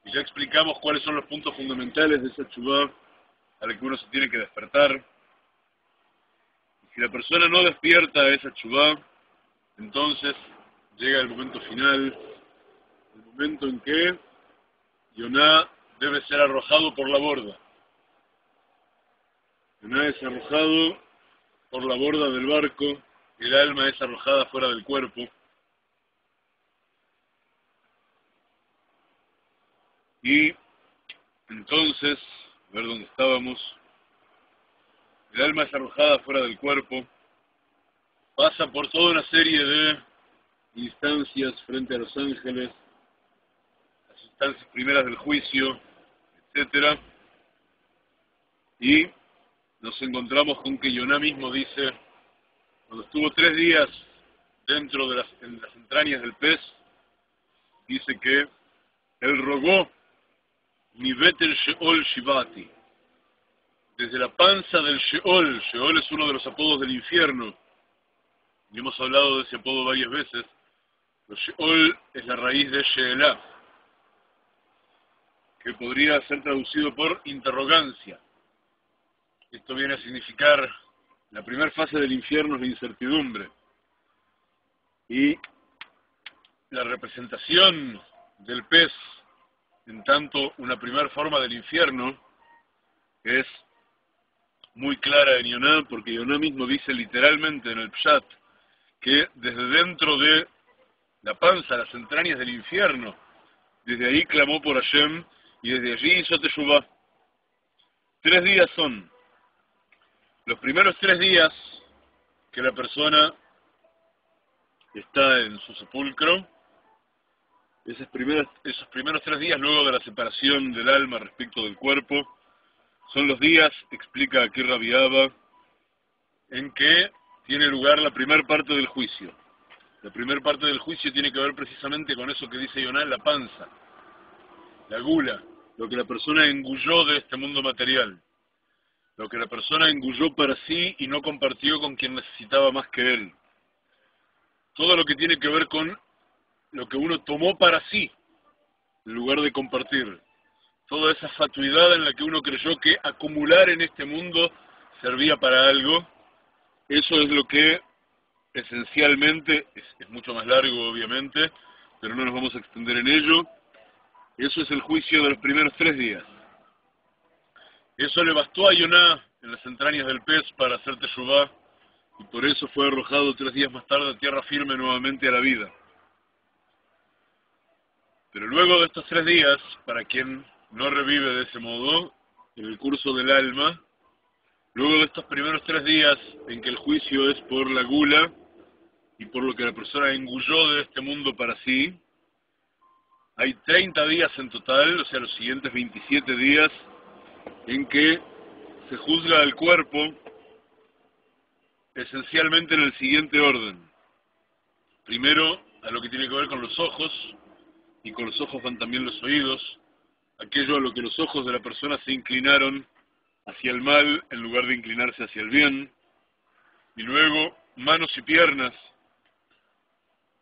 Y ya explicamos cuáles son los puntos fundamentales de esa chubá a la que uno se tiene que despertar. Y si la persona no despierta a esa chubá, entonces llega el momento final, el momento en que Yoná debe ser arrojado por la borda. Yoná es arrojado por la borda del barco, el alma es arrojada fuera del cuerpo. Y entonces, a ver dónde estábamos, el alma es arrojada fuera del cuerpo, pasa por toda una serie de instancias frente a los ángeles, instancias primeras del juicio, etcétera, y nos encontramos con que Yoná mismo dice, cuando estuvo tres días dentro de las, en las entrañas del pez, dice que él rogó mi betel Sheol Shibati, desde la panza del Sheol. Sheol es uno de los apodos del infierno, y hemos hablado de ese apodo varias veces, pero Sheol es la raíz de Sheelah, que podría ser traducido por interrogancia. Esto viene a significar, la primera fase del infierno es la incertidumbre. Y la representación del pez, en tanto una primera forma del infierno, es muy clara en Yoná, porque Yoná mismo dice literalmente en el Pshat, que desde dentro de la panza, las entrañas del infierno, desde ahí clamó por Hashem, y desde allí hizo teshuvá. Tres días son. Los primeros tres días que la persona está en su sepulcro, esos primeros, esos primeros tres días luego de la separación del alma respecto del cuerpo, son los días, explica aquí Rabbi Abba, en que tiene lugar la primera parte del juicio. La primera parte del juicio tiene que ver precisamente con eso que dice Yoná, la panza, la gula, lo que la persona engulló de este mundo material, lo que la persona engulló para sí y no compartió con quien necesitaba más que él. Todo lo que tiene que ver con lo que uno tomó para sí, en lugar de compartir. Toda esa fatuidad en la que uno creyó que acumular en este mundo servía para algo, eso es lo que esencialmente, es, es mucho más largo obviamente, pero no nos vamos a extender en ello. Eso es el juicio de los primeros tres días. Eso le bastó a Yoná en las entrañas del pez para hacer teshuvá, y por eso fue arrojado tres días más tarde a tierra firme nuevamente a la vida. Pero luego de estos tres días, para quien no revive de ese modo, en el curso del alma, Luego de estos primeros tres días en que el juicio es por la gula y por lo que la persona engulló de este mundo para sí, hay treinta días en total, o sea, los siguientes veintisiete días, en que se juzga al cuerpo esencialmente en el siguiente orden. Primero, a lo que tiene que ver con los ojos, y con los ojos van también los oídos, aquello a lo que los ojos de la persona se inclinaron hacia el mal en lugar de inclinarse hacia el bien, y luego manos y piernas,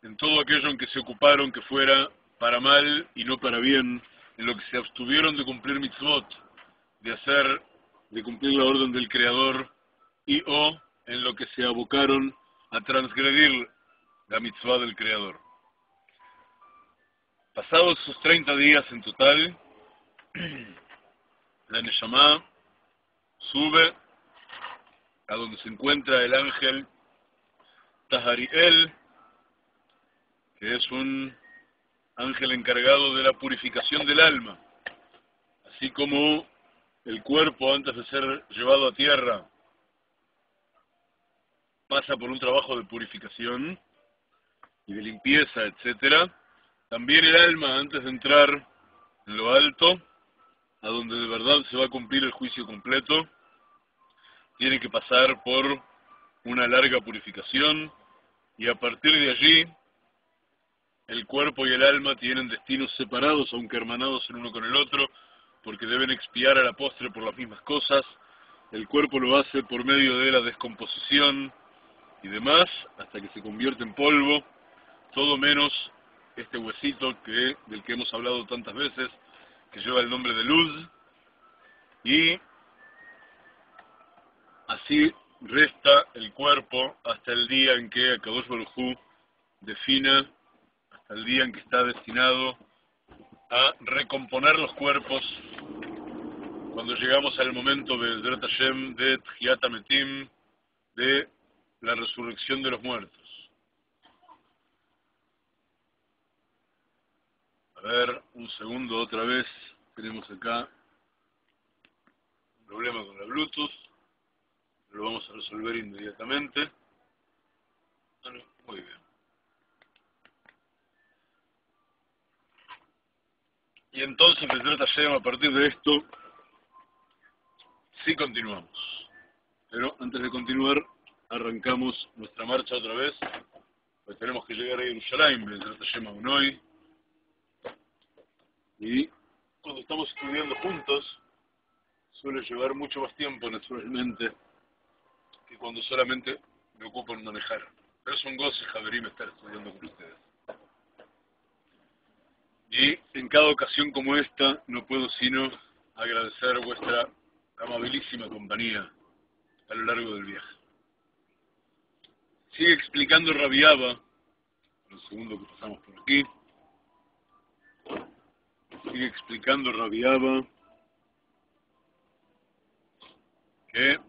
en todo aquello en que se ocuparon que fuera para mal y no para bien, en lo que se abstuvieron de cumplir mitzvot, de hacer, de cumplir la orden del Creador, y o en lo que se abocaron a transgredir la mitzvah del Creador. Pasados esos treinta días en total, la Neshama sube a donde se encuentra el ángel Tahariel, que es un ángel encargado de la purificación del alma, así como el cuerpo antes de ser llevado a tierra pasa por un trabajo de purificación y de limpieza, etcétera. También el alma antes de entrar en lo alto, a donde de verdad se va a cumplir el juicio completo, tiene que pasar por una larga purificación, y a partir de allí, el cuerpo y el alma tienen destinos separados, aunque hermanados el uno con el otro, porque deben expiar a la postre por las mismas cosas. El cuerpo lo hace por medio de la descomposición y demás, hasta que se convierte en polvo, todo menos este huesito que, del que hemos hablado tantas veces, que lleva el nombre de Luz, y así resta el cuerpo hasta el día en que Akadosh Baruj Hu defina, hasta el día en que está destinado a recomponer los cuerpos, cuando llegamos al momento de Drat Hashem, de Tchiat HaMetim, de la resurrección de los muertos. A ver, un segundo otra vez, tenemos acá un problema con la Bluetooth, lo vamos a resolver inmediatamente. Bueno, muy bien. Y entonces, a partir de esto, sí continuamos. Pero antes de continuar, arrancamos nuestra marcha otra vez, pues tenemos que llegar a Yerushalayim, aún hoy. Y cuando estamos estudiando juntos, suele llevar mucho más tiempo, naturalmente, que cuando solamente me ocupo en manejar. Pero es un goce, Javerim, estar estudiando con ustedes. Y en cada ocasión como esta, no puedo sino agradecer vuestra amabilísima compañía a lo largo del viaje. Sigue explicando Rabbi Abba, el segundo que pasamos por aquí, Sigue explicando Rabbi Abba que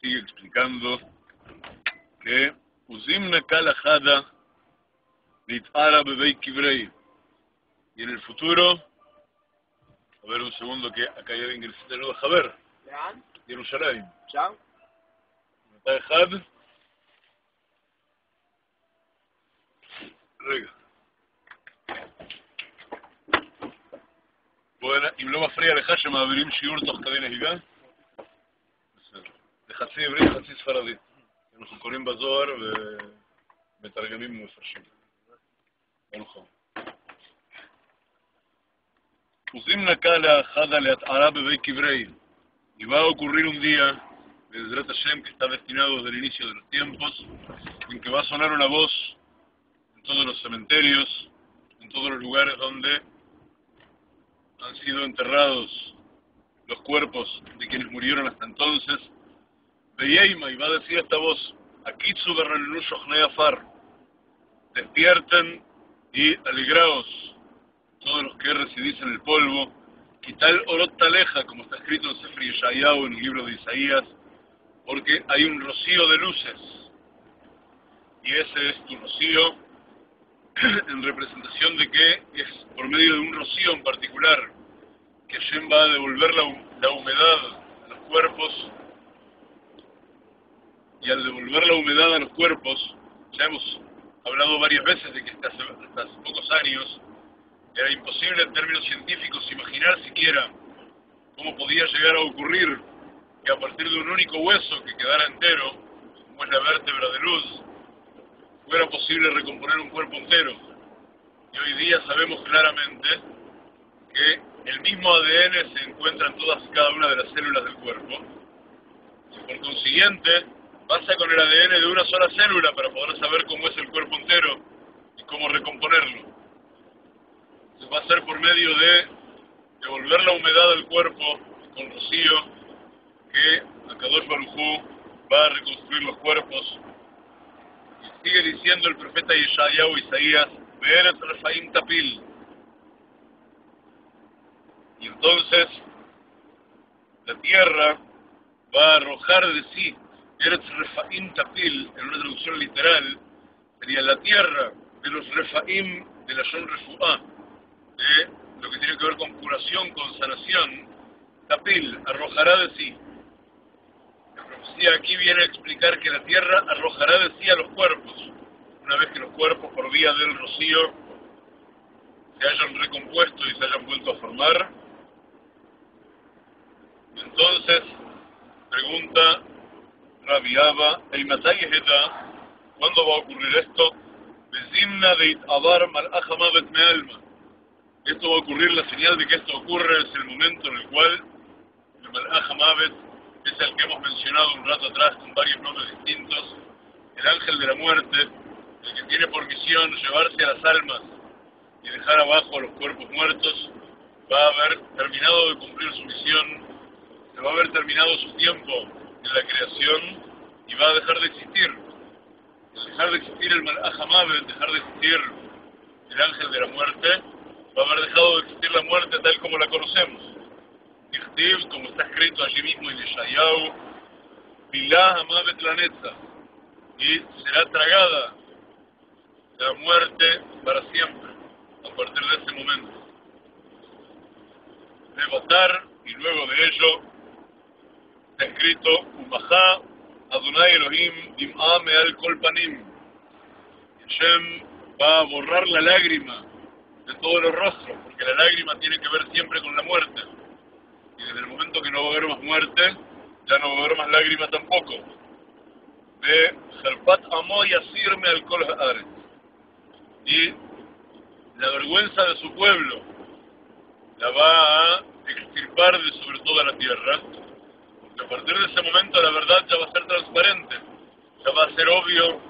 sigue explicando que Uzimna Kalahada Litara Bebei Kibrei, y en el futuro, a ver un segundo que acá ya ingresé, lo deja ver. Yerushalayim. Matahad. Rega. Bueno, y lo más fría dejar llamar abrir shiurtos cadenas y gas. Dejatse hebreo, dejatse sfaradí. Nos corren bazar y metargamim mufreshim. Bueno. Usimna kala hada lat arab ve kibrei. Y va a ocurrir un día, desde Drat Hashem, que está destinado desde el inicio de los tiempos, en que va a sonar una voz en todos los cementerios, en todos los lugares donde han sido enterrados los cuerpos de quienes murieron hasta entonces. Veyeima, y va a decir esta voz: Akitzu berrelnu shochnei afar. Despierten y alegraos, todos los que residís en el polvo. Quital orot taleja, como está escrito en Sefer Yeshayahu, en el libro de Isaías, porque hay un rocío de luces, y ese es tu rocío, en representación de que es por medio de un rocío en particular que Hashem va a devolver la, la humedad a los cuerpos, y al devolver la humedad a los cuerpos, ya hemos hablado varias veces de que hasta hace, hasta hace pocos años era imposible en términos científicos imaginar siquiera cómo podía llegar a ocurrir que a partir de un único hueso que quedara entero, como es la vértebra de luz, fuera posible recomponer un cuerpo entero. Y hoy día sabemos claramente que el mismo A D N se encuentra en todas y cada una de las células del cuerpo, y por consiguiente pasa con el A D N de una sola célula para poder saber cómo es el cuerpo entero y cómo recomponerlo. Se va a hacer por medio de devolver la humedad al cuerpo con rocío que Akadosh Baruj Hu va a reconstruir los cuerpos. Y sigue diciendo el profeta Yeshayahu Isaías, Be'eretz Refaim Tapil. Y entonces la tierra va a arrojar de sí. Eretz Refaim Tapil, en una traducción literal, sería la tierra de los Refaim de la Shon Refuá, de lo que tiene que ver con curación, con sanación. Tapil, arrojará de sí. La profecía aquí viene a explicar que la tierra arrojará de sí a los cuerpos, una vez que los cuerpos por vía del rocío se hayan recompuesto y se hayan vuelto a formar. Entonces, pregunta Rabbi Abba, el Matay Heta, ¿cuándo va a ocurrir esto? Bezimna de Itabar Malachamavet Mealma. Esto va a ocurrir, la señal de que esto ocurre es el momento en el cual el Malachamavet es el que hemos mencionado un rato atrás con varios nombres distintos, el ángel de la muerte, el que tiene por misión llevarse a las almas y dejar abajo a los cuerpos muertos, va a haber terminado de cumplir su misión, se va a haber terminado su tiempo en la creación y va a dejar de existir. Al dejar de existir el Malaj Hamavet, dejar de existir el ángel de la muerte, va a haber dejado de existir la muerte tal como la conocemos. Ichtiv, como está escrito allí mismo en Yeshayahu, Bilá Hamavet Lanetza, y será tragada la muerte para siempre, a partir de ese momento. De Batar, y luego de ello, está escrito, Ubajá Adonai Elohim dim'a me'al kol panim. Hashem va a borrar la lágrima de todos los rostros, porque la lágrima tiene que ver siempre con la muerte. Y desde el momento que no va a haber más muerte, ya no va a haber más lágrima tampoco. De Jarpat Amo Yasir me'al kol ha'aretz. Y la vergüenza de su pueblo la va a extirpar de sobre toda la tierra. A partir de ese momento la verdad ya va a ser transparente, ya va a ser obvio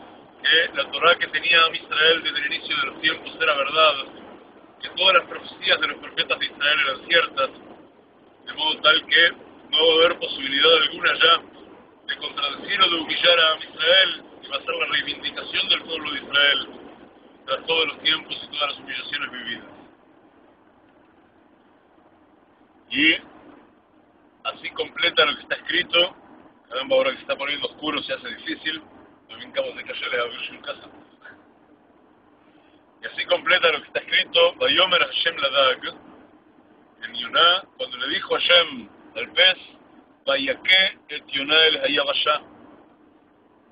que la Torah que tenía Israel desde el inicio de los tiempos era verdad, que todas las profecías de los profetas de Israel eran ciertas, de modo tal que no va a haber posibilidad alguna ya de contradecir o de humillar a Israel, y va a ser la reivindicación del pueblo de Israel tras todos los tiempos y todas las humillaciones vividas. Y así completa lo que está escrito. Caramba, ahora que se está poniendo oscuro se hace difícil. Me brincamos de calle, le abrí su casa. Y así completa lo que está escrito. Vayomer Hashem Ladag, en Yonah, cuando le dijo Hashem al pez, Vayaké et Yonah el Hayabashá.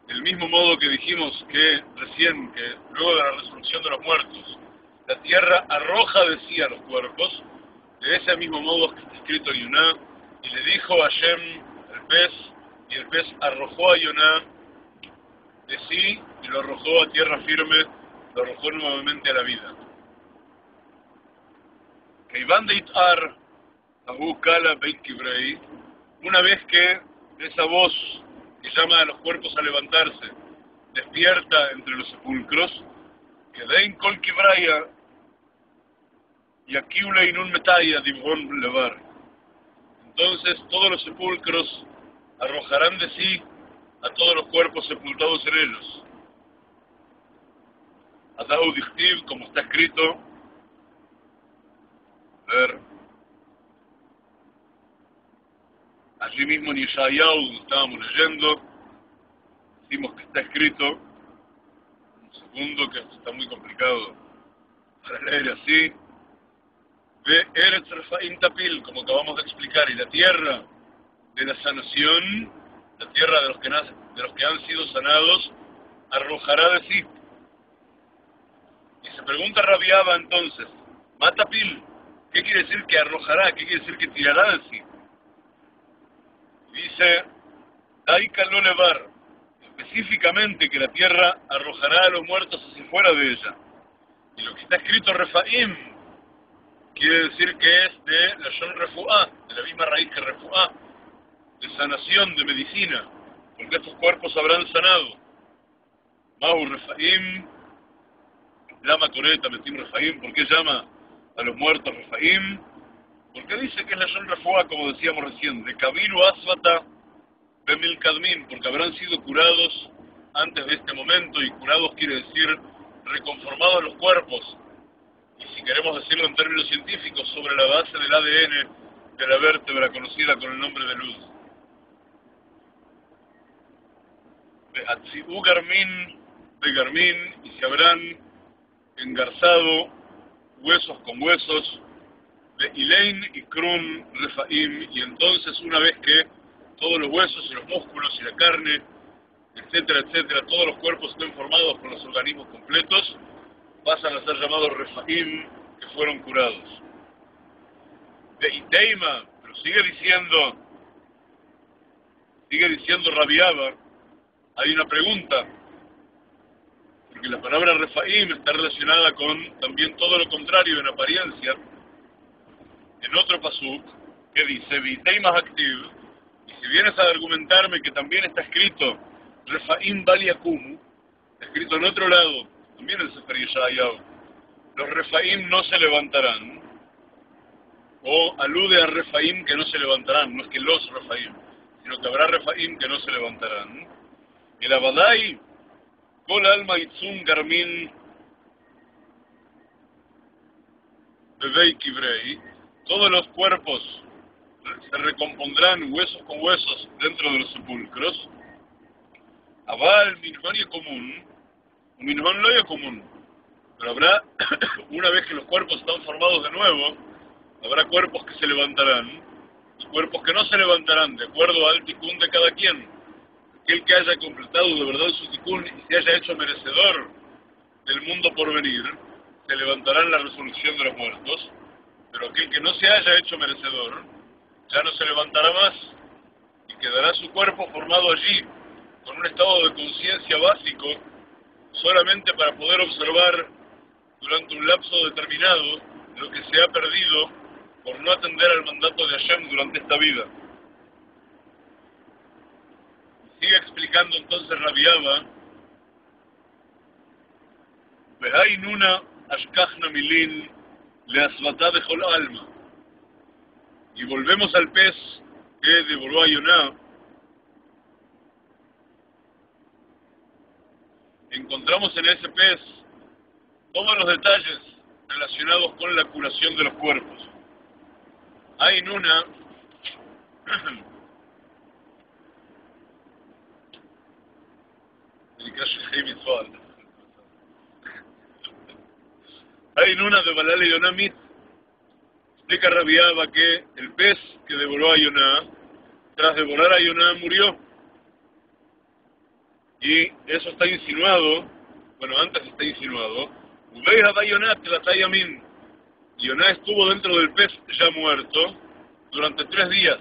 Del mismo modo que dijimos que recién, que luego de la resurrección de los muertos, la tierra arroja de sí a los cuerpos, de ese mismo modo que está escrito en Yonah, y le dijo a Hashem al pez, y el pez arrojó a Yonah de sí, y lo arrojó a tierra firme, lo arrojó nuevamente a la vida. Keiván de Itar, Abu Kala Beit Kibrei, una vez que esa voz que llama a los cuerpos a levantarse, despierta entre los sepulcros, que Dein Kol Kibraya, y aquí una inun metaya, Divon Levar. Entonces todos los sepulcros arrojarán de sí a todos los cuerpos sepultados en ellos. Adau Dichtiv, como está escrito, a ver, allí mismo en Yeshayahu, donde estábamos leyendo, decimos que está escrito, un segundo, que está muy complicado para leer así. Ve Eretz Rafaim Tapil, como acabamos de explicar, y la tierra de la sanación, la tierra de los que, nace, de los que han sido sanados, arrojará de sí. Y se pregunta Rabbi Abba entonces, Matapil, ¿qué quiere decir que arrojará? ¿Qué quiere decir que tirará de sí? Dice, Daika lo levar, específicamente que la tierra arrojará a los muertos hacia fuera de ella. Y lo que está escrito Refaim quiere decir que es de la Shon Refuá, de la misma raíz que Refuá, de sanación, de medicina, porque estos cuerpos habrán sanado. Mau Refaim, Lama Coreta, Metim Refaim, ¿por qué llama a los muertos Refaim? Porque dice que es la Shon Refuá, como decíamos recién, de Kabiru Asvata, Bemil Kadmin, porque habrán sido curados antes de este momento, y curados quiere decir reconformados los cuerpos, y si queremos decirlo en términos científicos, sobre la base del A D N de la vértebra conocida con el nombre de luz. De Hatziú Garmin, de Garmin, y se habrán engarzado huesos con huesos, de Ilein y Krum, Refaim, y entonces una vez que todos los huesos y los músculos y la carne, etcétera, etcétera, todos los cuerpos estén formados con los organismos completos, pasan a ser llamados Refaim, que fueron curados. De Iteima, pero sigue diciendo, sigue diciendo Rabbi Abba, hay una pregunta, porque la palabra Refaim está relacionada con también todo lo contrario en apariencia, en otro pasuk, que dice, Viteima activ. Si vienes a argumentarme que también está escrito Refaim Baliakumu, escrito en otro lado, también en Sefer Yeshayahu, los Refaim no se levantarán, o alude a Refaim que no se levantarán, no es que los Refaim, sino que habrá Refaim que no se levantarán. El Abadai, Kol Alma Itzum Garmin Bebei Kibrei, todos los cuerpos se recompondrán huesos con huesos dentro de los sepulcros. Abal minhon y común, minhon loya común. Pero habrá, una vez que los cuerpos están formados de nuevo, habrá cuerpos que se levantarán y cuerpos que no se levantarán, de acuerdo al tikkun de cada quien. Aquel que haya completado de verdad su tikkun y se haya hecho merecedor del mundo por venir, se levantará en la resurrección de los muertos. Pero aquel que no se haya hecho merecedor, ya no se levantará más, y quedará su cuerpo formado allí, con un estado de conciencia básico, solamente para poder observar durante un lapso determinado lo que se ha perdido por no atender al mandato de Hashem durante esta vida. Sigue explicando entonces Rabbi Abba, Behainuna ashkachna milin leasvatá bechol alma. Y volvemos al pez que devoró a Yoná. Encontramos en ese pez todos los detalles relacionados con la curación de los cuerpos. Hay en una Hay en una de Balal y Yoná Mit. Explica Rabbi Abba que el pez que devoró a Yoná, tras devorar a Yoná, murió. Y eso está insinuado, bueno, antes está insinuado, Yoná estuvo dentro del pez ya muerto durante tres días.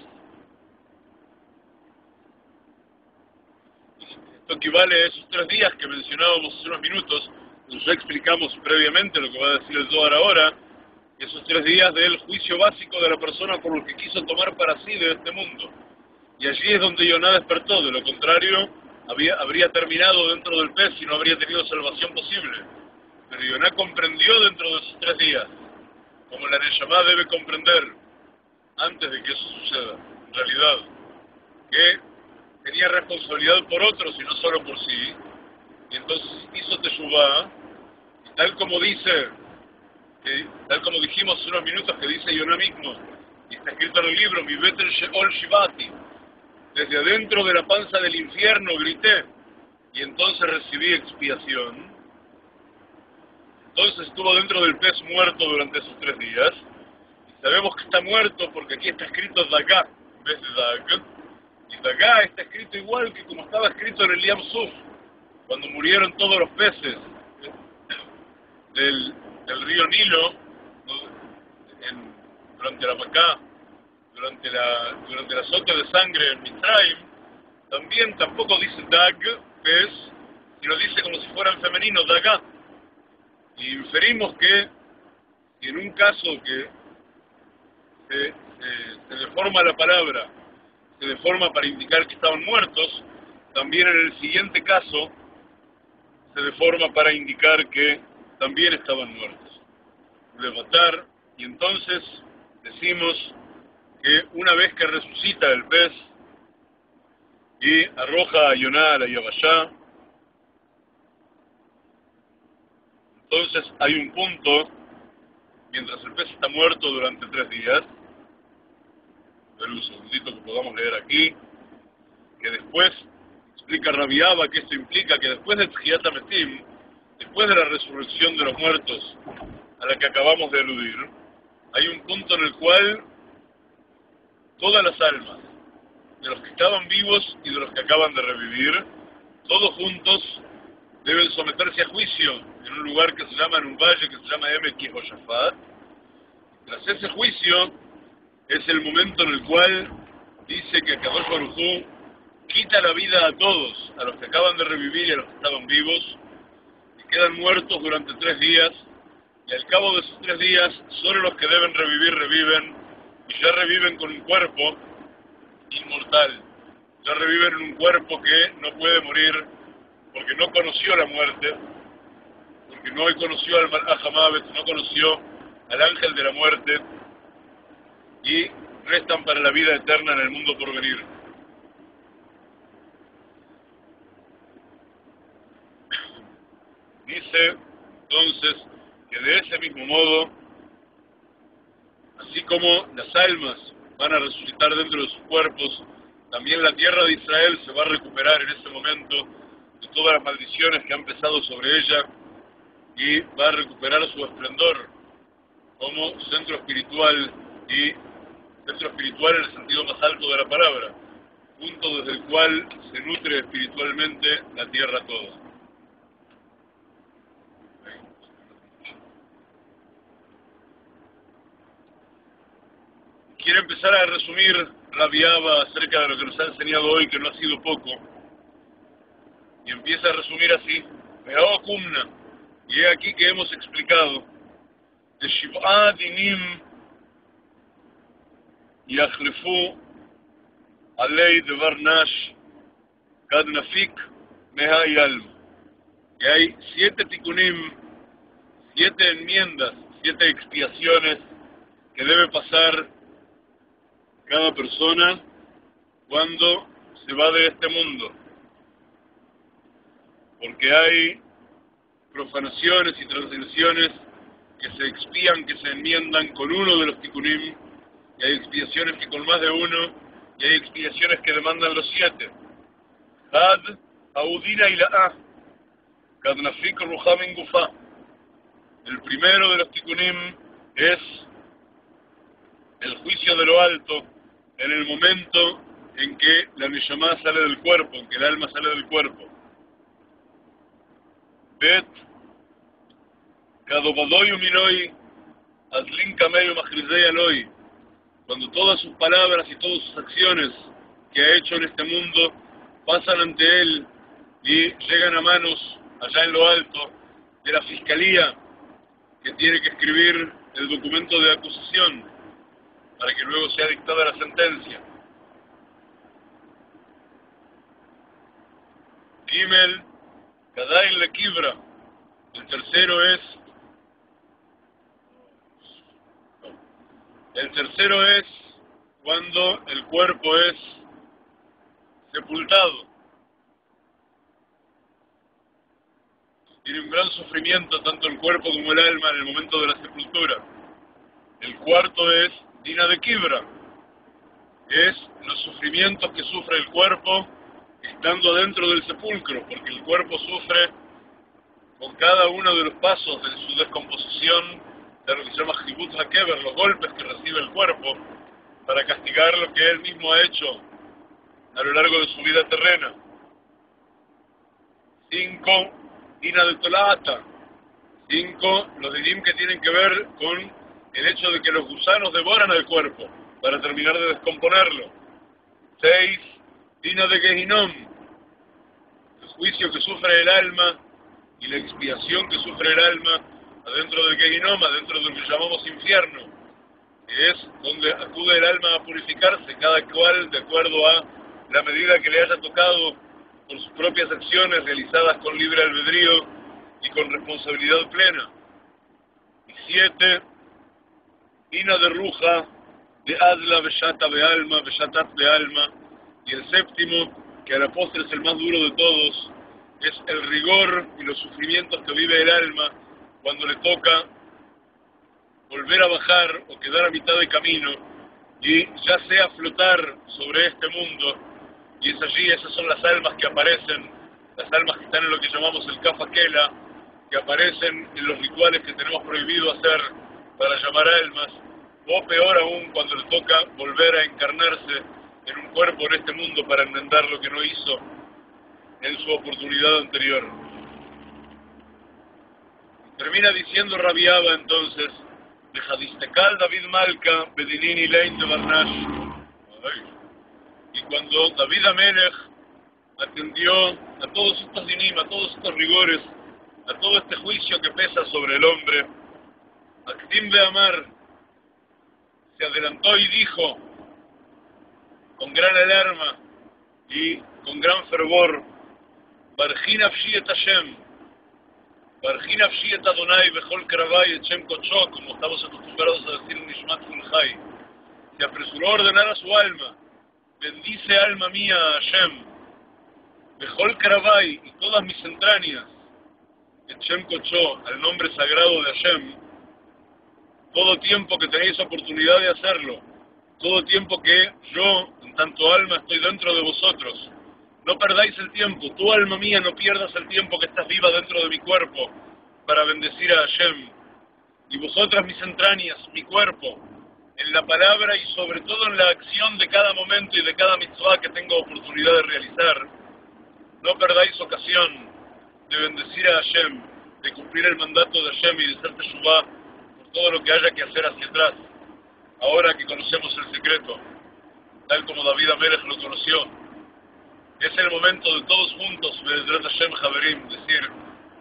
Esto equivale a esos tres días que mencionábamos hace unos minutos, pues ya explicamos previamente lo que va a decir el Zohar ahora, esos tres días del juicio básico de la persona por lo que quiso tomar para sí de este mundo. Y allí es donde Yoná despertó, de lo contrario había, habría terminado dentro del pez y no habría tenido salvación posible. Pero Yoná comprendió dentro de esos tres días, como la Neshama debe comprender, antes de que eso suceda, en realidad, que tenía responsabilidad por otros y no solo por sí, y entonces hizo teshuvá, y tal como dice... Que, tal como dijimos hace unos minutos, que dice Yoná mismo, y está escrito en el libro, Mi Betel Sheol Shivati, desde adentro de la panza del infierno grité, y entonces recibí expiación. Entonces estuvo dentro del pez muerto durante esos tres días. Y sabemos que está muerto porque aquí está escrito Daga, en vez de Dag. Y Daga está escrito igual que como estaba escrito en el Yam Suf, cuando murieron todos los peces del, del río Nilo, en, durante la Macá, durante la, durante la sota de sangre en Mitzrayim. También tampoco dice Dag, pez, sino dice como si fuera en femenino, Daga. Y inferimos que, en un caso que se, se, se deforma la palabra, se deforma para indicar que estaban muertos, también en el siguiente caso se deforma para indicar que también estaban muertos. Levatar, y entonces decimos que una vez que resucita el pez y arroja a Yoná a la Yabashá, entonces hay un punto, mientras el pez está muerto durante tres días, ver un segundito que podamos leer aquí, que después, explica Rabbi Abba que esto implica que después de Tziat HaMetim, después de la resurrección de los muertos a la que acabamos de aludir, hay un punto en el cual todas las almas, de los que estaban vivos y de los que acaban de revivir, todos juntos deben someterse a juicio en un lugar que se llama, en un valle que se llama Emek Hoshafat. Tras ese juicio es el momento en el cual dice que Akadosh Baruj Hu quita la vida a todos, a los que acaban de revivir y a los que estaban vivos, y quedan muertos durante tres días, y al cabo de esos tres días solo los que deben revivir reviven, y ya reviven con un cuerpo inmortal, ya reviven en un cuerpo que no puede morir, porque no conoció la muerte, porque no conoció al Malaj HaMavet, no conoció al ángel de la muerte, y restan para la vida eterna en el mundo por venir. Dice entonces que de ese mismo modo, así como las almas van a resucitar dentro de sus cuerpos, también la tierra de Israel se va a recuperar en ese momento de todas las maldiciones que han pesado sobre ella, y va a recuperar su esplendor como centro espiritual, y centro espiritual en el sentido más alto de la palabra, punto desde el cual se nutre espiritualmente la tierra toda. Quiero empezar a resumir Rabbi Abba acerca de lo que nos ha enseñado hoy, que no ha sido poco, y empieza a resumir así: Me'o Kumna, y es aquí que hemos explicado de Shiv'a Dinim Yachlefu Alei Devar Nash Kad Nafik Meha Yalm, que hay siete tikunim, siete enmiendas, siete expiaciones que debe pasar cada persona cuando se va de este mundo, porque hay profanaciones y transgresiones que se expían, que se enmiendan con uno de los tikunim, y hay expiaciones que con más de uno, y hay expiaciones que demandan los siete. Had, Audina y la A, Kadnafik Ruham Ingufa. El primero de los tikunim es el juicio de lo alto en el momento en que la Neshama sale del cuerpo, en que el alma sale del cuerpo. Bet, Kadobadoyu Minoi, Aslin Kameyu Majrizei Aloi, cuando todas sus palabras y todas sus acciones que ha hecho en este mundo pasan ante él y llegan a manos, allá en lo alto, de la fiscalía que tiene que escribir el documento de acusación para que luego sea dictada la sentencia. Gimel, Kadain le Kibra. El tercero es... El tercero es cuando el cuerpo es sepultado. Tiene un gran sufrimiento tanto el cuerpo como el alma en el momento de la sepultura. El cuarto es Dina de Kibra, es los sufrimientos que sufre el cuerpo estando dentro del sepulcro, porque el cuerpo sufre con cada uno de los pasos de su descomposición, de realizar majibut hakever, los golpes que recibe el cuerpo, para castigar lo que él mismo ha hecho a lo largo de su vida terrena. Cinco, inadultolata. Cinco, los didim que tienen que ver con el hecho de que los gusanos devoran al cuerpo, para terminar de descomponerlo. Seis, dina de Gehinom, el juicio que sufre el alma y la expiación que sufre el alma adentro del Gehinom, adentro de lo que llamamos infierno, que es donde acude el alma a purificarse, cada cual de acuerdo a la medida que le haya tocado por sus propias acciones realizadas con libre albedrío y con responsabilidad plena. Y siete, dina de Ruja, de Adla, Bellata, Bealma, Bellatat, Bealma. Y el séptimo, que a la postre es el más duro de todos, es el rigor y los sufrimientos que vive el alma cuando le toca volver a bajar o quedar a mitad de camino, y ya sea flotar sobre este mundo, y es allí, esas son las almas que aparecen, las almas que están en lo que llamamos el Kafakela, que aparecen en los rituales que tenemos prohibido hacer para llamar almas, o peor aún, cuando le toca volver a encarnarse en un cuerpo en este mundo para enmendar lo que no hizo en su oportunidad anterior. Termina diciendo Rabbi Abba entonces, de Hadistekal David Malka, Bedinini Lein de Barnash. Y cuando David Amelech atendió a todos estos dinim, a todos estos rigores, a todo este juicio que pesa sobre el hombre, Akdim Beamar se adelantó y dijo con gran alarma y con gran fervor: Barji nafshi et Hashem, Barji nafshi et Adonai bechol kravai et Shem kocho, como estamos acostumbrados a decir en Nishmat Fulhai. Se apresuró a ordenar a su alma: bendice, alma mía, a Hashem, bechol kravai, y todas mis entrañas, et Shem kocho, al nombre sagrado de Hashem, todo tiempo que tenéis oportunidad de hacerlo, todo tiempo que yo, en tanto alma, estoy dentro de vosotros. No perdáis el tiempo, tú, alma mía, no pierdas el tiempo que estás viva dentro de mi cuerpo para bendecir a Hashem. Y vosotras, mis entrañas, mi cuerpo, en la palabra y sobre todo en la acción de cada momento y de cada mitzvah que tengo oportunidad de realizar, no perdáis ocasión de bendecir a Hashem, de cumplir el mandato de Hashem y de ser teshuvá por todo lo que haya que hacer hacia atrás. Ahora que conocemos el secreto, tal como David Amelech lo conoció, es el momento de todos juntos, Be'ezrat Hashem Haverim, decir,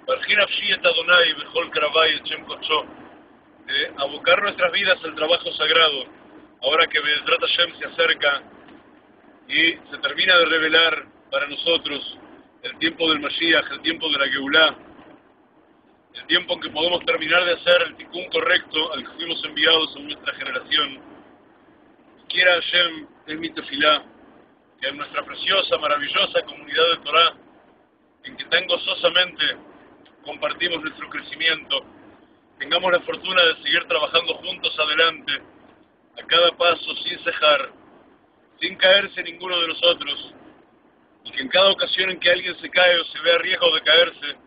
Barji nafshi et Adonai bechol kravai et Shem kocho, de abocar nuestras vidas al trabajo sagrado, ahora que Be'ezrat Hashem se acerca y se termina de revelar para nosotros el tiempo del Mashiach, el tiempo de la Geulá, el tiempo en que podemos terminar de hacer el tikkun correcto al que fuimos enviados en nuestra generación. Quiera Hashem, es mi tefilá, que en nuestra preciosa, maravillosa comunidad de Torah, en que tan gozosamente compartimos nuestro crecimiento, tengamos la fortuna de seguir trabajando juntos adelante, a cada paso, sin cejar, sin caerse ninguno de nosotros, y que en cada ocasión en que alguien se cae o se vea riesgo de caerse,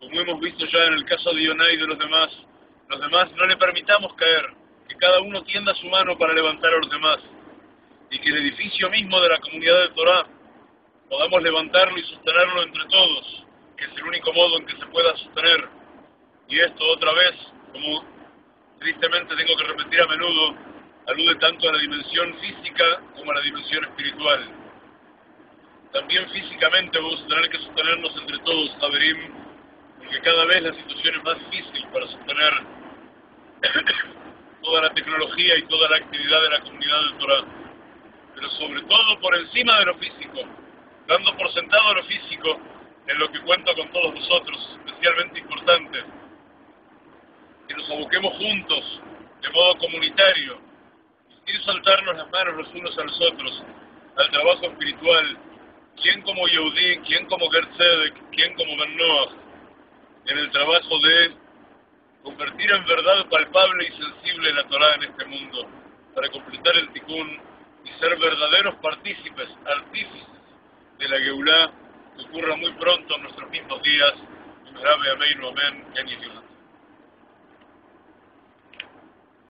como hemos visto ya en el caso de Yonah y de los demás, los demás no le permitamos caer, que cada uno tienda su mano para levantar a los demás, y que el edificio mismo de la comunidad de Torah podamos levantarlo y sostenerlo entre todos, que es el único modo en que se pueda sostener. Y esto otra vez, como tristemente tengo que repetir a menudo, alude tanto a la dimensión física como a la dimensión espiritual. También físicamente vamos a tener que sostenernos entre todos, Haverim, porque cada vez la situación es más difícil para sostener toda la tecnología y toda la actividad de la comunidad de Torah, pero sobre todo por encima de lo físico, dando por sentado lo físico, en lo que cuento con todos vosotros, especialmente importante, que nos aboquemos juntos, de modo comunitario, sin saltarnos las manos los unos a los otros, al trabajo espiritual, quién como Yehudí, quién como Gertzedek, quién como Ben Noach, en el trabajo de convertir en verdad palpable y sensible la Torah en este mundo, para completar el tikkun y ser verdaderos partícipes, artífices de la Geulá, que ocurra muy pronto en nuestros mismos días, en and have an amazing moment. Can you do it?